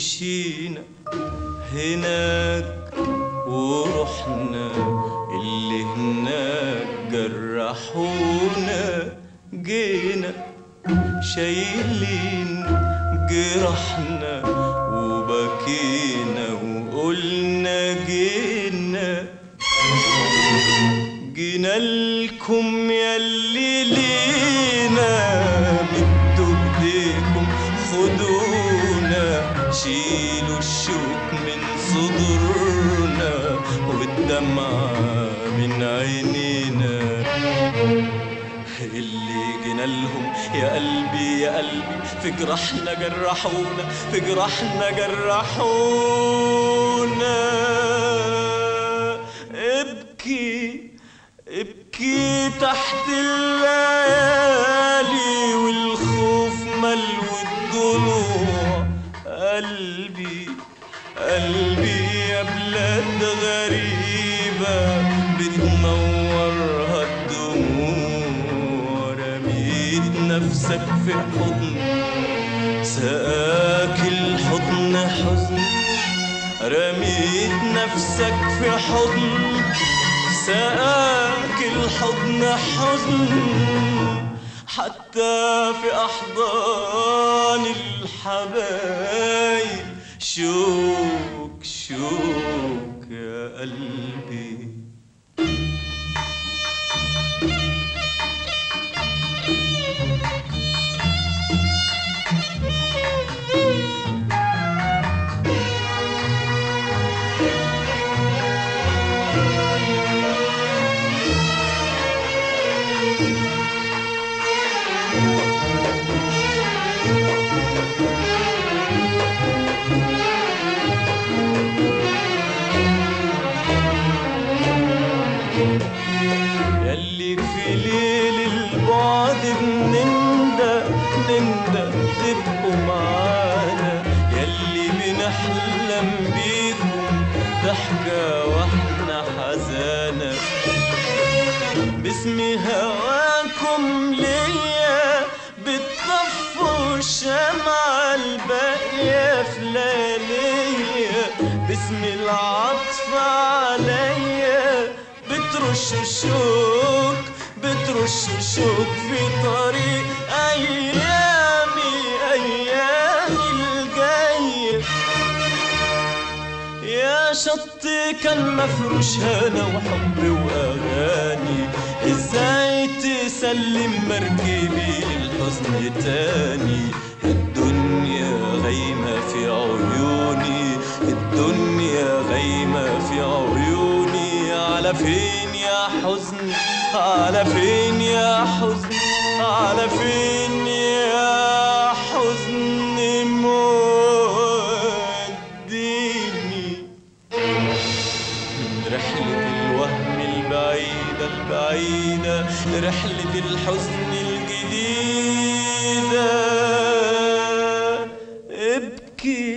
مشينا هناك ورحنا، اللي هناك جرحونا جينا شايلين جرحنا وبكينا وقلنا جينا جينا لكم يا اللي لينا، مدوا ايديكم خدونا، شيلوا الشوك من صدورنا والدمعة من عينينا. اللي جينا لهم يا قلبي يا قلبي، في جرحنا جرحونا، في جرحنا جرحونا. ابكي ابكي تحت الليالي والخوف مل والدموع، قلبي قلبي يا بلاد غريبة بتنورها الدموع. رميت نفسك في حضن سقاك الحضن حزن، رميت نفسك في حضن سقاك الحضن حزن، حتى في أحضان الحبايب شوك شوك يا قلبي. ضحكة واحنا حزانة باسم هواكم ليا، بتطفوا الشمعة الباقية في لياليا، باسم العطف عليا بترش الشوك، بترش الشوك في طريق أيامي أيامي الجاية. يا شط كان مفروش هنا وحب واغاني، ازاي تسلم مركبي للحزن تاني؟ الدنيا غايمه في عيوني، الدنيا غايمه في عيوني. على فين يا حزن، على فين يا حزن، على فين يا حزن موديني؟ رحلة الوهم البعيدة البعيدة لرحلة الحزن الجديدة. ابكي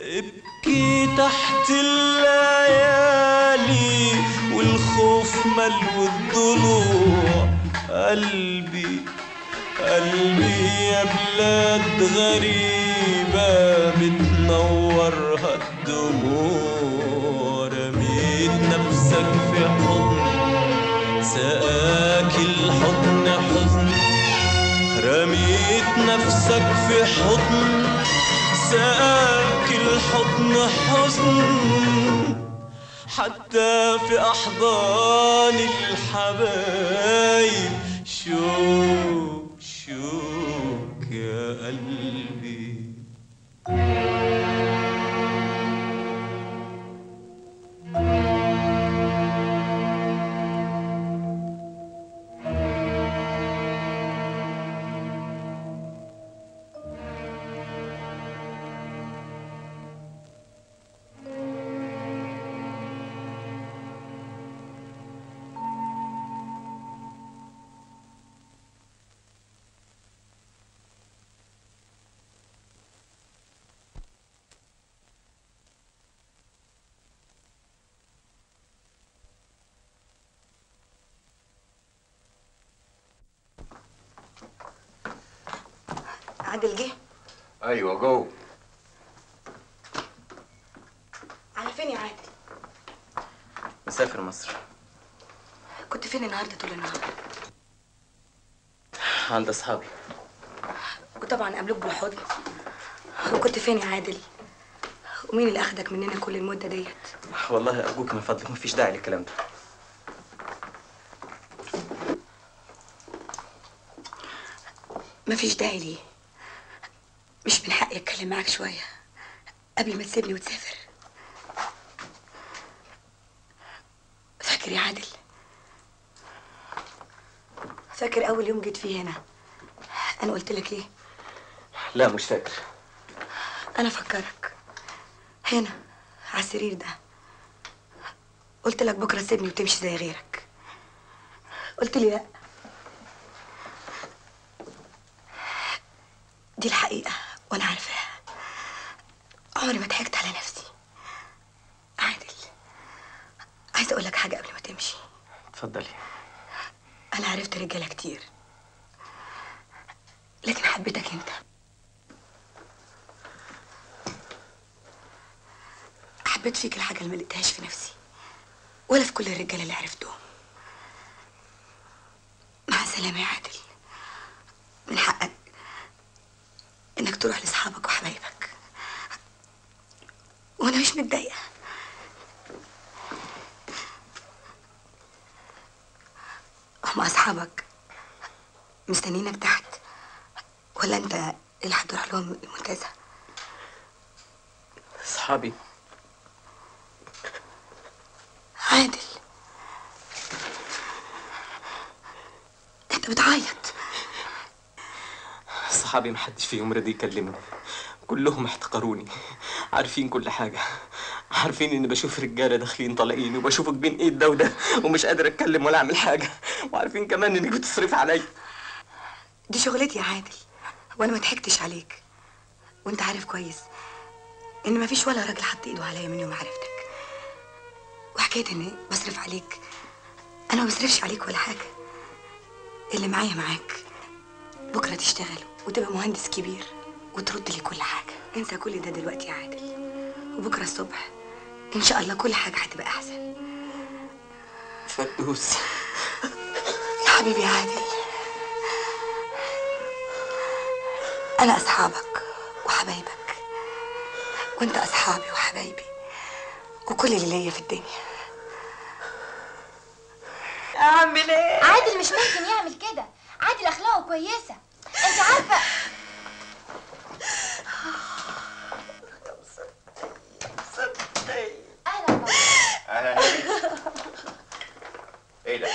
ابكي تحت الليالي والخوف مل والضلوع، قلبي قلبي يا بلاد غريبة بتنورها الدموع. رميت نفسك في حضن سقاك الحضن حزن، رميت نفسك في حضن سقاك الحضن حزن، حتى في أحضان الحبايب شوك شوك يا قلبي. عادل جه؟ ايوه جوه. فين يا عادل؟ مسافر مصر. كنت فين النهارده طول النهار؟ عند اصحابي. وطبعا قابلوك بالحضن. وكنت فين يا عادل؟ ومين اللي اخدك مننا كل المده ديت؟ والله ارجوك من فضلك مفيش داعي للكلام ده. مفيش داعي ليه؟ مش من حقي اتكلم معاك شويه قبل ما تسيبني وتسافر؟ فاكر يا عادل؟ فاكر اول يوم جيت فيه هنا انا قلت لك ايه؟ لا مش فاكر. انا فكرك هنا على السرير ده، قلت لك بكره سيبني وتمشي زي غيرك، قلت لي لا. دي الحقيقه وانا عارفاها، عمري ما ضحكت على نفسي. عادل عايزه اقول لك حاجه قبل ما تمشي. اتفضلي. انا عرفت رجاله كتير لكن حبيتك انت، حبيت فيك الحاجه اللي ما لقيتهاش في نفسي ولا في كل الرجاله اللي عرفتهم. مع السلامه يا عادل، من حقك انك تروح لاصحابك وحبايبك وانا مش متضايقه. هم اصحابك مستنيينك تحت ولا انت اللي هتروح لهم المنتزه؟ اصحابي. عادل انت بتعيط. صحابي محدش فيهم رضي يكلمني، كلهم احتقروني، عارفين كل حاجه، عارفين اني بشوف رجاله داخلين طالعين وبشوفك بين ايد ده وده ومش قادر اتكلم ولا اعمل حاجه، وعارفين كمان انك بتصرف عليا. دي شغلتي يا عادل وانا ما ضحكتش عليك، وانت عارف كويس ان مفيش ولا راجل حط ايده عليا من يوم ما عرفتك. وحكايه اني بصرف عليك، انا ما بصرفش عليك ولا حاجه، اللي معايا معاك. بكره تشتغل وتبقى مهندس كبير وترد لي كل حاجه. انسى كل ده دلوقتي يا عادل، وبكره الصبح ان شاء الله كل حاجه هتبقى احسن. فردوس يا حبيبي. يا عادل انا اصحابك وحبايبك وانت اصحابي وحبايبي وكل اللي ليا في الدنيا. اعمل ايه؟ عادل مش ممكن يعمل كده، عادل اخلاقه كويسه انت عارفه. اهلا بابا. اهلا. ايه ده؟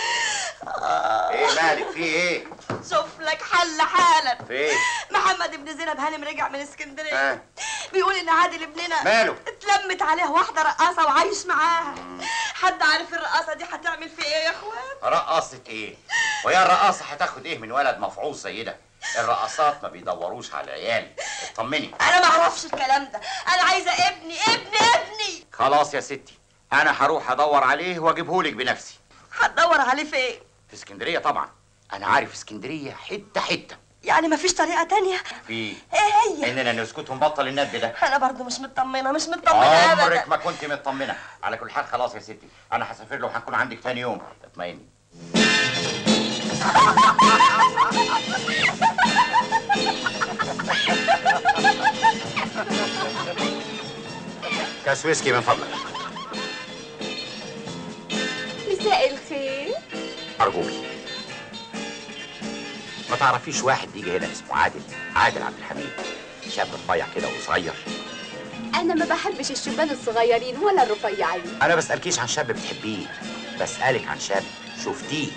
ايه مالك؟ في ايه؟ شوف لك حل حالا. فين؟ محمد بن زينب هانم رجع من اسكندريه. آه. بيقول ان عادل ابننا ماله؟ اتلمت عليه واحده رقاصه وعايش معاها. حد عارف الرقاصه دي هتعمل في ايه يا اخوان؟ رقاصه ايه؟ وهي الرقاصه هتاخد ايه من ولد مفعوص زي ده؟ الرقاصات ما بيدوروش على العيال، اطمني. انا ما اعرفش الكلام ده، انا عايزه ابني ابني ابني. خلاص يا ستي، انا هروح ادور عليه واجيبهولك بنفسي. هتدور عليه فين؟ في اسكندريه طبعا، انا عارف اسكندريه حته حته. يعني مفيش طريقه تانيه؟ في ايه هي؟ اننا نسكت ونبطل الندب ده. انا برضو مش مطمنه، مش مطمنه ابدا. عمرك ما كنت مطمنه. على كل حال خلاص يا ستي، انا هسافر له وهكون عندك تاني يوم، اطمئني. كاس ويسكي من فضلك. مساء الخير. ارجوكي ما تعرفيش واحد يجي هنا اسمه عادل، عادل عبد الحميد، شاب رفيع كده وصغير. أنا ما بحبش الشبان الصغيرين ولا الرفيعين. أنا ما بسألكيش عن شاب بتحبيه، بسألك عن شاب شفتيه.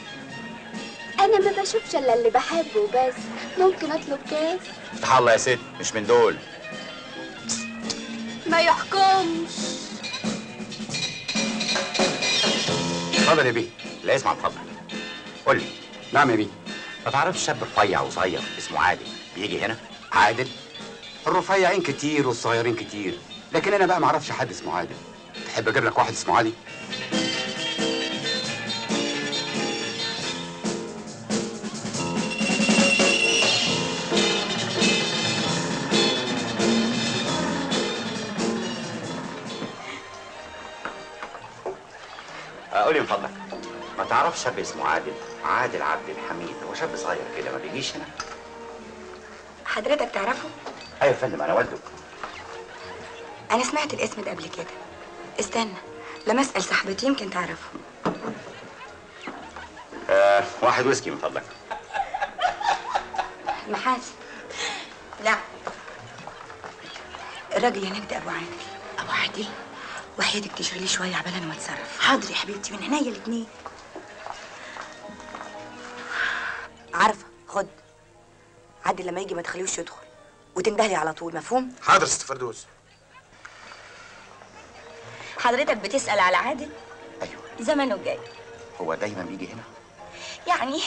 أنا ما بشوفش إلا اللي بحبه بس. ممكن أطلب كاس؟ افتح الله يا ست، مش من دول. ما يحكمش. اتفضل يا بيه. لا اسمع اتفضل. قول لي. نعم يا بيه. ما تعرفش شاب رفيع وصغير اسمه عادل بيجي هنا؟ عادل؟ الرفيعين كتير والصغيرين كتير، لكن انا بقى ما اعرفش حد اسمه عادل. تحب اجيب لك واحد اسمه علي؟ قولي من فضلك، ما تعرفش شاب اسمه عادل؟ عادل عبد الحميد، هو شاب صغير كده ما بيجيش هنا. حضرتك تعرفه؟ ايوه يا فندم، انا والده. انا سمعت الاسم ده قبل كده. استنى لما اسال صاحبتي يمكن تعرفه. آه، واحد ويسكي من فضلك. محاسن. لا، الراجل هناك ده ابو عادل. ابو عادل؟ وحياتك تشغليه شويه عبال انا ما اتصرف. حاضر يا حبيبتي، من عينيا الاثنين. عارفه، خد عادل لما يجي ما تخليهوش يدخل وتندهلي على طول، مفهوم؟ حاضر يا ست فردوس. حضرتك بتسال على عادل؟ ايوه، زمنه جاي. هو دايما بيجي هنا؟ يعني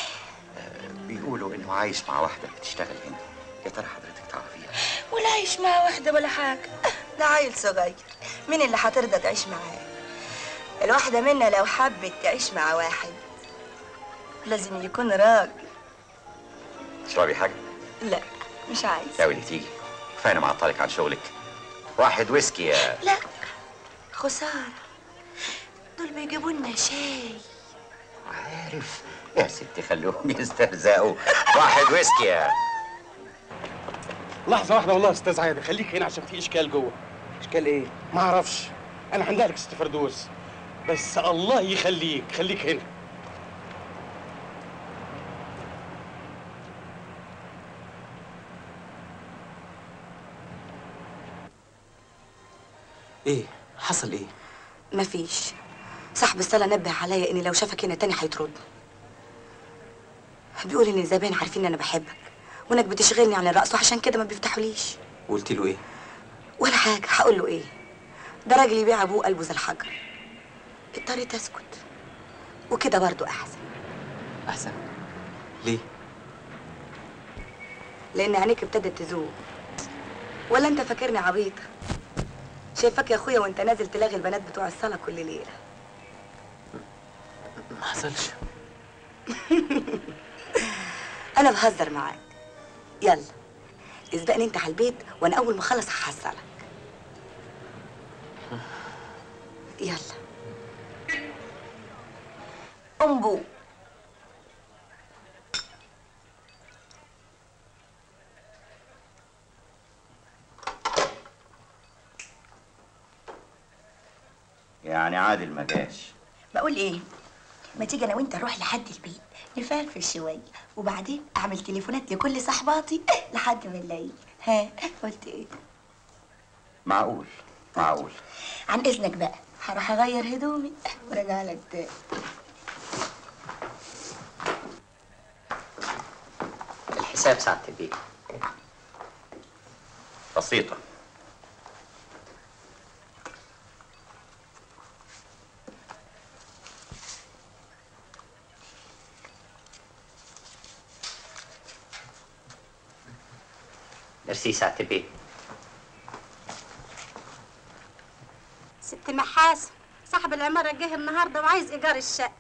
آه، بيقولوا انه عايش مع واحده بتشتغل هنا. يا ترى حضرتك تعرفيها؟ ولا عايش مع واحده ولا حاجه، ده عيل صغير. مين اللي هترضى تعيش معاه؟ الواحده منا لو حبت تعيش مع واحد لازم يكون راجل. تشربي حاجه؟ لا مش عايز. يا ولدي تيجي، كفايه معطلك عن شغلك. واحد ويسكي يا لا خساره، دول بيجيبوا لنا شاي. عارف يا ستي، خلوهم يسترزقوا. واحد ويسكي يا لحظه واحده. والله يا استاذ عادل خليك هنا عشان في اشكال جوه. اشكال ايه؟ ما اعرفش، انا هندهلك يا ست فردوس، بس الله يخليك خليك هنا. ايه حصل؟ ايه؟ مفيش. صاحب الصاله نبه عليا ان لو شافك هنا تاني هيطردني. بيقول ان الزبائن عارفين ان انا بحبك وانك بتشغلني عن الرقص وعشان كده ما بيفتحوليش. وقلت له ايه؟ ولا حاجه، هقول له ايه؟ ده راجل يبيع ابوه قلبه زي الحجر. اضطريت اسكت، وكده برضه احسن. احسن ليه؟ لان عينيك ابتدت تزوق. ولا انت فاكرني عبيطه؟ شايفاك يا اخويا وانت نازل تلاغي البنات بتوع الصاله كل ليله. ما حصلش. انا بهزر معاك. يلا اسبقني انت على البيت وانا اول ما اخلص هحصلك. يلا امبو. يعني عادل ما جاش؟ بقول ايه، ما تيجي انا وانت نروح لحد البيت نفرفش شويه وبعدين اعمل تليفونات لكل صحباتي لحد ما نلاقيك. ها قلت ايه؟ معقول معقول. عن اذنك بقى هروح اغير هدومي وراجع لك تاني. الحساب ساعه البيت بسيطه. ميرسي ساعة البيت. ست محاسن صاحب العمارة جه النهارده وعايز إيجار الشقة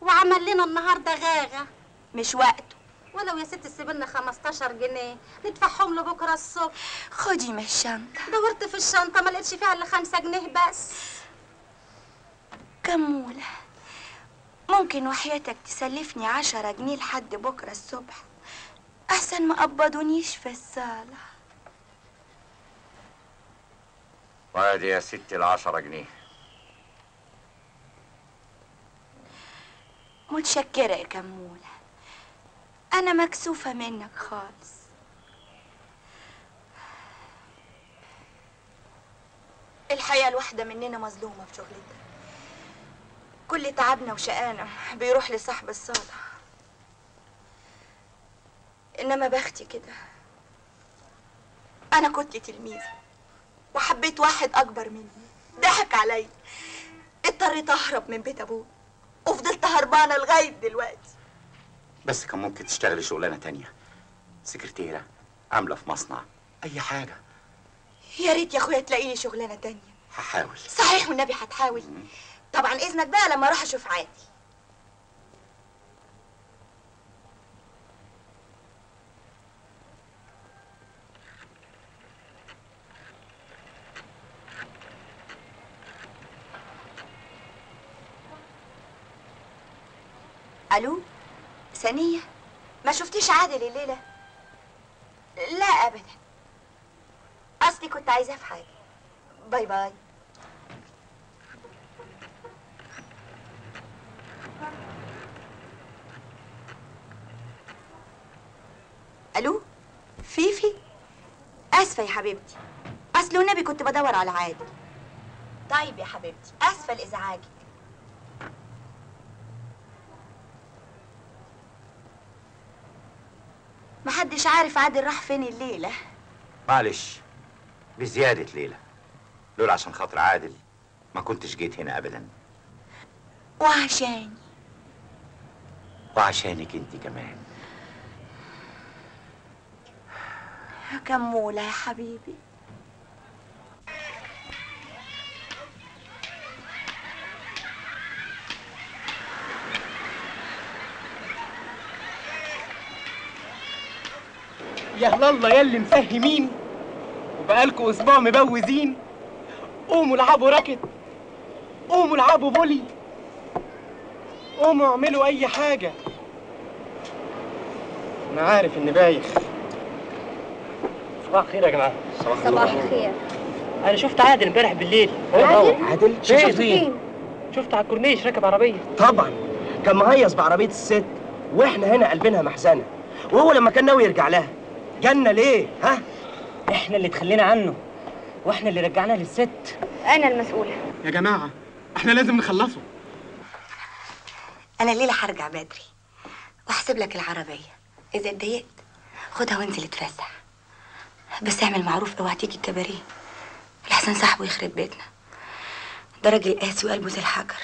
وعمل لنا النهارده غاغة. مش وقته. ولو يا ست سيبلنا خمستاشر جنيه ندفعهم له بكرة الصبح. خدي من الشنطة. دورت في الشنطة ما لقيتش فيها إلا خمسة جنيه بس. كموله ممكن وحياتك تسلفني عشرة جنيه لحد بكرة الصبح؟ أحسن ما قبضونيش في الصالة. وادي يا ستي العشرة جنيه. متشكرة يا كمولة، أنا مكسوفة منك خالص. الحقيقة الواحدة مننا مظلومة في شغلتنا، كل تعبنا وشقانا بيروح لصاحب الصالة. إنما بختي كده، أنا كنت تلميذة وحبيت واحد أكبر مني، ضحك علي، اضطريت أهرب من بيت أبوي وفضلت هربانة لغاية دلوقتي. بس كان ممكن تشتغلي شغلانة تانية، سكرتيرة، عاملة في مصنع، أي حاجة. يا ريت يا أخويا تلاقي لي شغلانة تانية. هحاول. صحيح والنبي هتحاول. طبعا إذنك بقى لما أروح أشوف عادي. الو سنيه، ما شفتيش عادل الليله؟ لا ابدا، اصلي كنت عايزاه في حاجه. باي باي. الو فيفي، اسفه يا حبيبتي، اصل والنبي كنت بدور على عادل. طيب يا حبيبتي، اسفه لازعاجك. محدش عارف عادل راح فين الليله. معلش بزياده ليله، لولا عشان خاطر عادل ما كنتش جيت هنا ابدا. وعشاني وعشانك انت كمان يا كموله يا حبيبي. يا الله يا اللي مفهمين وبقالكوا اسبوع مبوزين. قوموا العبوا راكت، قوموا العبوا بولي، قوموا اعملوا اي حاجه. انا عارف اني بايخ. صباح الخير يا جماعه. صباح الخير. انا شفت عادل امبارح بالليل. عادل؟ عادل؟ شفته فين؟ شفته على الكورنيش راكب عربيه. طبعا كان مهيص بعربيه الست، واحنا هنا قلبنا محزنه، وهو لما كان ناوي يرجع لها جالنا ليه؟ ها؟ احنا اللي تخلينا عنه، واحنا اللي رجعنا للست. انا المسؤوله يا جماعه، احنا لازم نخلصه. انا الليله هرجع بدري واحسب لك العربيه، اذا اتضايقت خدها وانزل اتفسح، بس اعمل معروف، اوعى تيجي الكباريه، الاحسن صاحبه يخرب بيتنا. ده راجل قاسي وقلبه زي الحجر.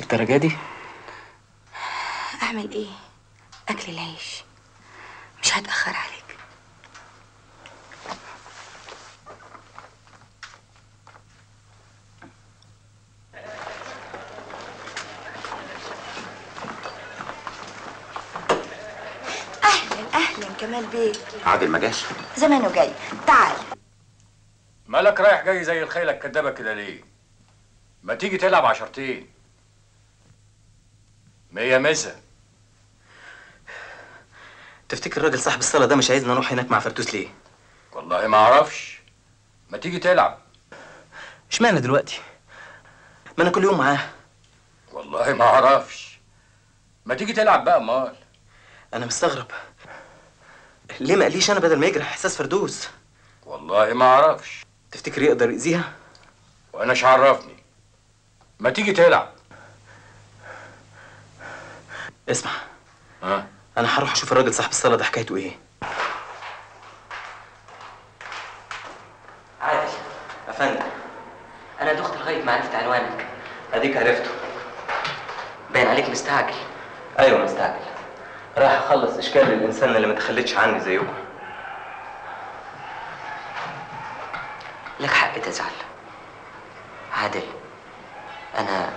الدرجه دي؟ اعمل ايه؟ اكل العيش، مش هتاخر عليك. كمال بيه عادل ما جاش؟ زمانه جاي. تعال. مالك رايح جاي زي الخيله الكدابه كده ليه؟ ما تيجي تلعب عشرتين. مية مسا. تفتكر الراجل صاحب الصاله ده مش عايزنا نروح هناك مع فردوس ليه؟ والله ما اعرفش. ما تيجي تلعب. اشمعنى دلوقتي؟ ما انا كل يوم معاه. والله ما اعرفش. ما تيجي تلعب بقى. امال انا مستغرب ليه ما قاليش انا بدل ما يجرح احساس فردوس؟ والله ما اعرفش. تفتكر يقدر يأذيها؟ وانا ايش عرفني؟ ما تيجي تلعب. اسمع. ها؟ انا هروح اشوف الراجل صاحب الصاله ده حكايته ايه. عادل يا فندم، انا دخت لغايه ما عرفت عنوانك. اديك عرفته. باين عليك مستعجل. ايوه مستعجل، راح اخلص اشكال الانسان اللي ما تخلتش عني زيكم. لك حق تزعل عادل. انا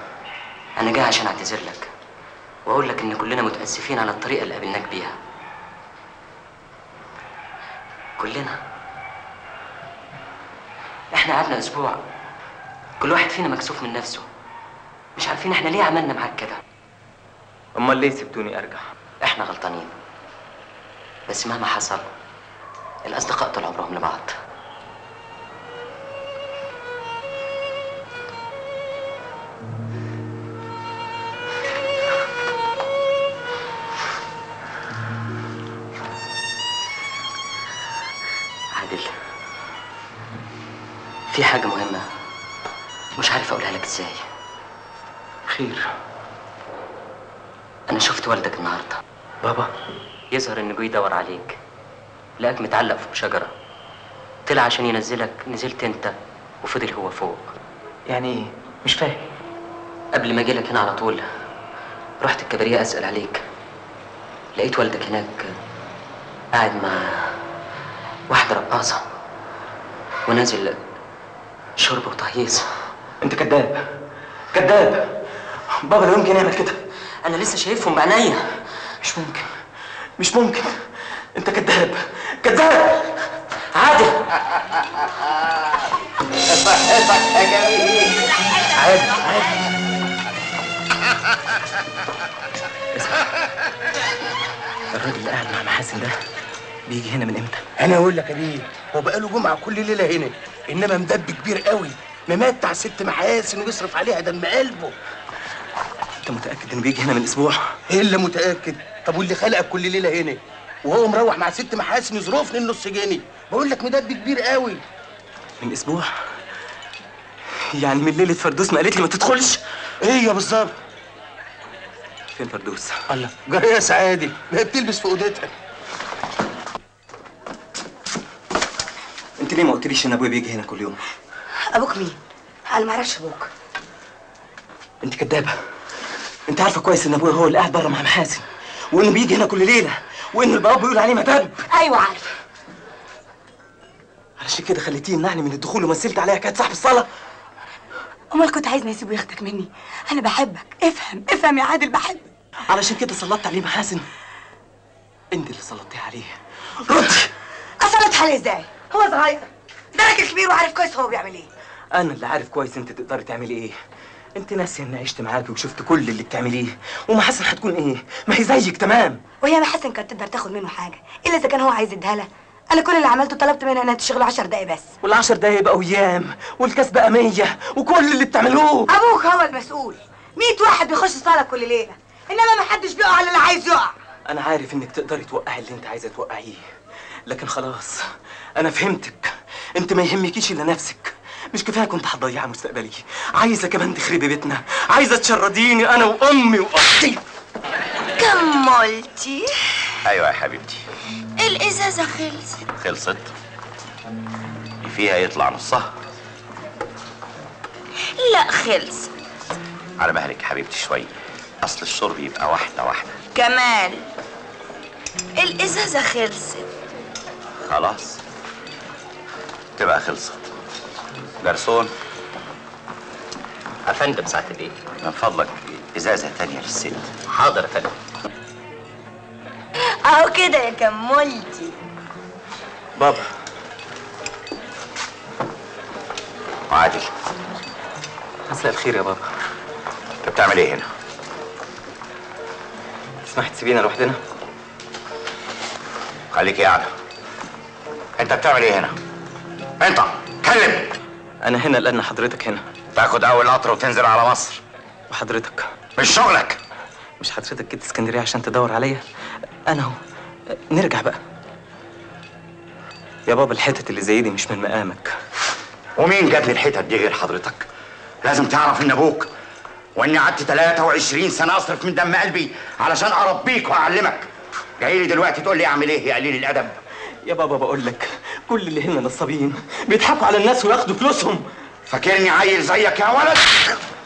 انا جاي عشان اعتذر لك واقول لك ان كلنا متاسفين على الطريقه اللي قابلناك بيها. كلنا احنا قعدنا اسبوع كل واحد فينا مكسوف من نفسه، مش عارفين احنا ليه عملنا معاك كده. امال ليه سبتوني ارجع؟ احنا غلطانين، بس مهما حصل الاصدقاء طول عمرهم لبعض. عادل، في حاجة مهمة مش عارف اقولها لك. ازاي؟ خير. انا شفت والدك النهارده. بابا؟ يظهر انه جه يدور عليك، لقاك متعلق فوق شجره، طلع عشان ينزلك، نزلت انت وفضل هو فوق. يعني مش فاهم. قبل ما اجيلك هنا على طول رحت الكباريه اسال عليك، لقيت والدك هناك قاعد مع واحده رقاصه ونازل شرب وتهييص. انت كذاب كذاب بابا، لا يمكن يعمل كده. انا لسه شايفهم بعينيا. مش ممكن مش ممكن، انت كذاب كذاب. عادل صحتك يا جميل. عادل عادل الراجل اللي قاعد مع محاسن ده بيجي هنا من امتى؟ انا اقول لك يا بيه، هو بقاله جمعه كل ليله هنا، انما مدب كبير قوي، ممتع ست محاسن ويصرف عليها دم قلبه. انت متاكد انه بيجي هنا من اسبوع؟ الا متاكد. طب واللي خلقك كل ليله هنا وهو مروح مع ست محاسن يظروفني النص جنيه؟ بقول لك مدب كبير قوي. من اسبوع؟ يعني من ليله فردوس ما قالت لي ما تدخلش؟ ايوه بالظبط. فين فردوس؟ الله، جايه يا سعادي، ما هي بتلبس في اوضتها. انت ليه ما قلتليش ان ابويا بيجي هنا كل يوم؟ ابوك مين؟ انا ما اعرفش ابوك. انت كدابه. انت عارفه كويس ان ابويا هو اللي قاعد بره مع محاسن، وانه بيجي هنا كل ليله، وان البواب بيقول عليه مدب. ايوه عارفه. علشان كده خليتيه يمنعني من الدخول ومثلت عليا كانت صاحب الصاله. امال كنت عايزني اسيبه ياخدك مني؟ انا بحبك، افهم افهم يا عادل، بحبك. علشان كده سلطت عليه محاسن. انت اللي سلطتيه عليه. ردي. اصلت حالي ازاي؟ هو صغير، ده راجل كبير وعارف كويس هو بيعمل ايه. انا اللي عارف كويس انت تقدري تعملي ايه. انت ناسيه اني عشت معاكي وشفت كل اللي بتعمليه، ومحاسن هتكون ايه؟ ما هي زيك تمام. وهي محاسن كانت تقدر تاخد منه حاجه الا اذا كان هو عايز يديها لها. انا كل اللي عملته طلبت منها انها تشتغل عشر دقايق بس، والعشر دقايق بقوا ايام، والكاس بقى مية، وكل اللي بتعملوه. ابوك هو المسؤول، مية واحد بيخش صاله كل ليله، انما ما حدش بيقع على اللي عايز يقع. انا عارف انك تقدري توقعي اللي انت عايزه توقعيه، لكن خلاص انا فهمتك. انت ما يهمكيش الا نفسك. مش كفايه كنت هتضيع مستقبلي؟ عايزه كمان تخربي بيتنا، عايزه تشرديني انا وامي واختي. كملتي؟ ايوه يا حبيبتي. الازازه خلصت. خلصت؟ اللي فيها يطلع نصها. لا خلصت. على مهلك يا حبيبتي شويه، اصل الشرب يبقى واحده واحده. كمال، الازازه خلصت. خلاص تبقى خلصت. جرسون. يا فندم ساعة الايه؟ من فضلك ازازة تانية للست. حاضر يا فندم. اهو كده يا كمولتي. بابا وعادل، مساء الخير يا بابا. انت بتعمل ايه هنا؟ تسمحي تسيبينا لوحدنا؟ خليك يعني. انت بتعمل ايه هنا؟ انت اتكلم. أنا هنا لأن حضرتك هنا. تاخد أول قطر وتنزل على مصر. وحضرتك؟ مش شغلك. مش حضرتك جيت اسكندرية عشان تدور عليا؟ أنا أهو. نرجع بقى. يا بابا الحتت اللي زي دي مش من مقامك. ومين جاب لي الحتت دي غير حضرتك؟ لازم تعرف إن أبوك وإني قعدت تلاتة وعشرين سنة أصرف من دم قلبي علشان أربيك وأعلمك. جاي لي دلوقتي تقول لي أعمل إيه يا قليل الأدب؟ يا بابا بقول لك كل اللي هنا نصابين، بيضحكوا على الناس وياخدوا فلوسهم. فاكرني عيل زيك يا ولد؟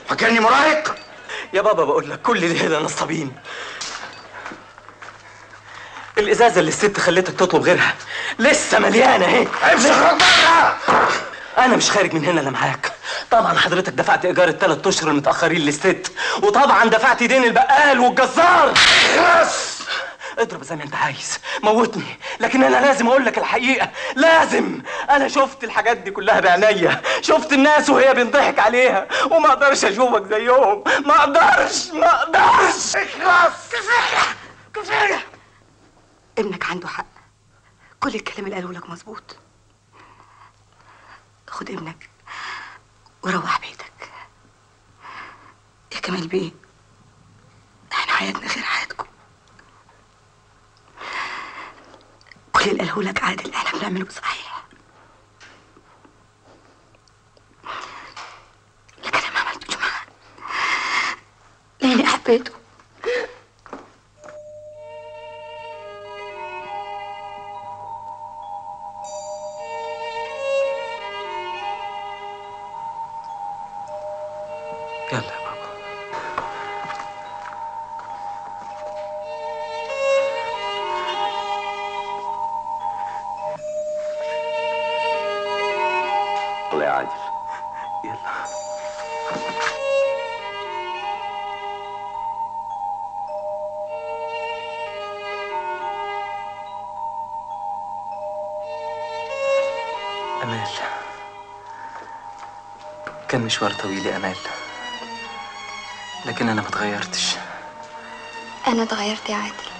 فاكرني مراهق؟ يا بابا بقول لك كل اللي هنا نصابين. الازازه اللي الست خلتك تطلب غيرها لسه مليانه اهي. امشي اخرج بره. انا مش خارج من هنا لا معاك. طبعا حضرتك دفعت ايجار الثلاث اشهر المتاخرين للست، وطبعا دفعت دين البقال والجزار. خلاص اضرب زي ما انت عايز، موتني، لكن انا لازم اقول لك الحقيقه. لازم. انا شفت الحاجات دي كلها بعينيا، شفت الناس وهي بينضحك عليها، وما اقدرش اشوفك زيهم. ما اقدرش ما اقدرش. اخلص. كفايه كفايه. ابنك عنده حق، كل الكلام اللي قاله لك مظبوط. خد ابنك وروح بيتك يا كمال بيه. احنا حياتنا غير حياتكم. كل اللي قاله لك عادل احنا بنعمله صحيح، لكن انا ما عملتش معاه لاني حبيته. يلا كان مشوار طويل يا أمال، لكن أنا ما اتغيرتش. أنا اتغيرت يا عادل.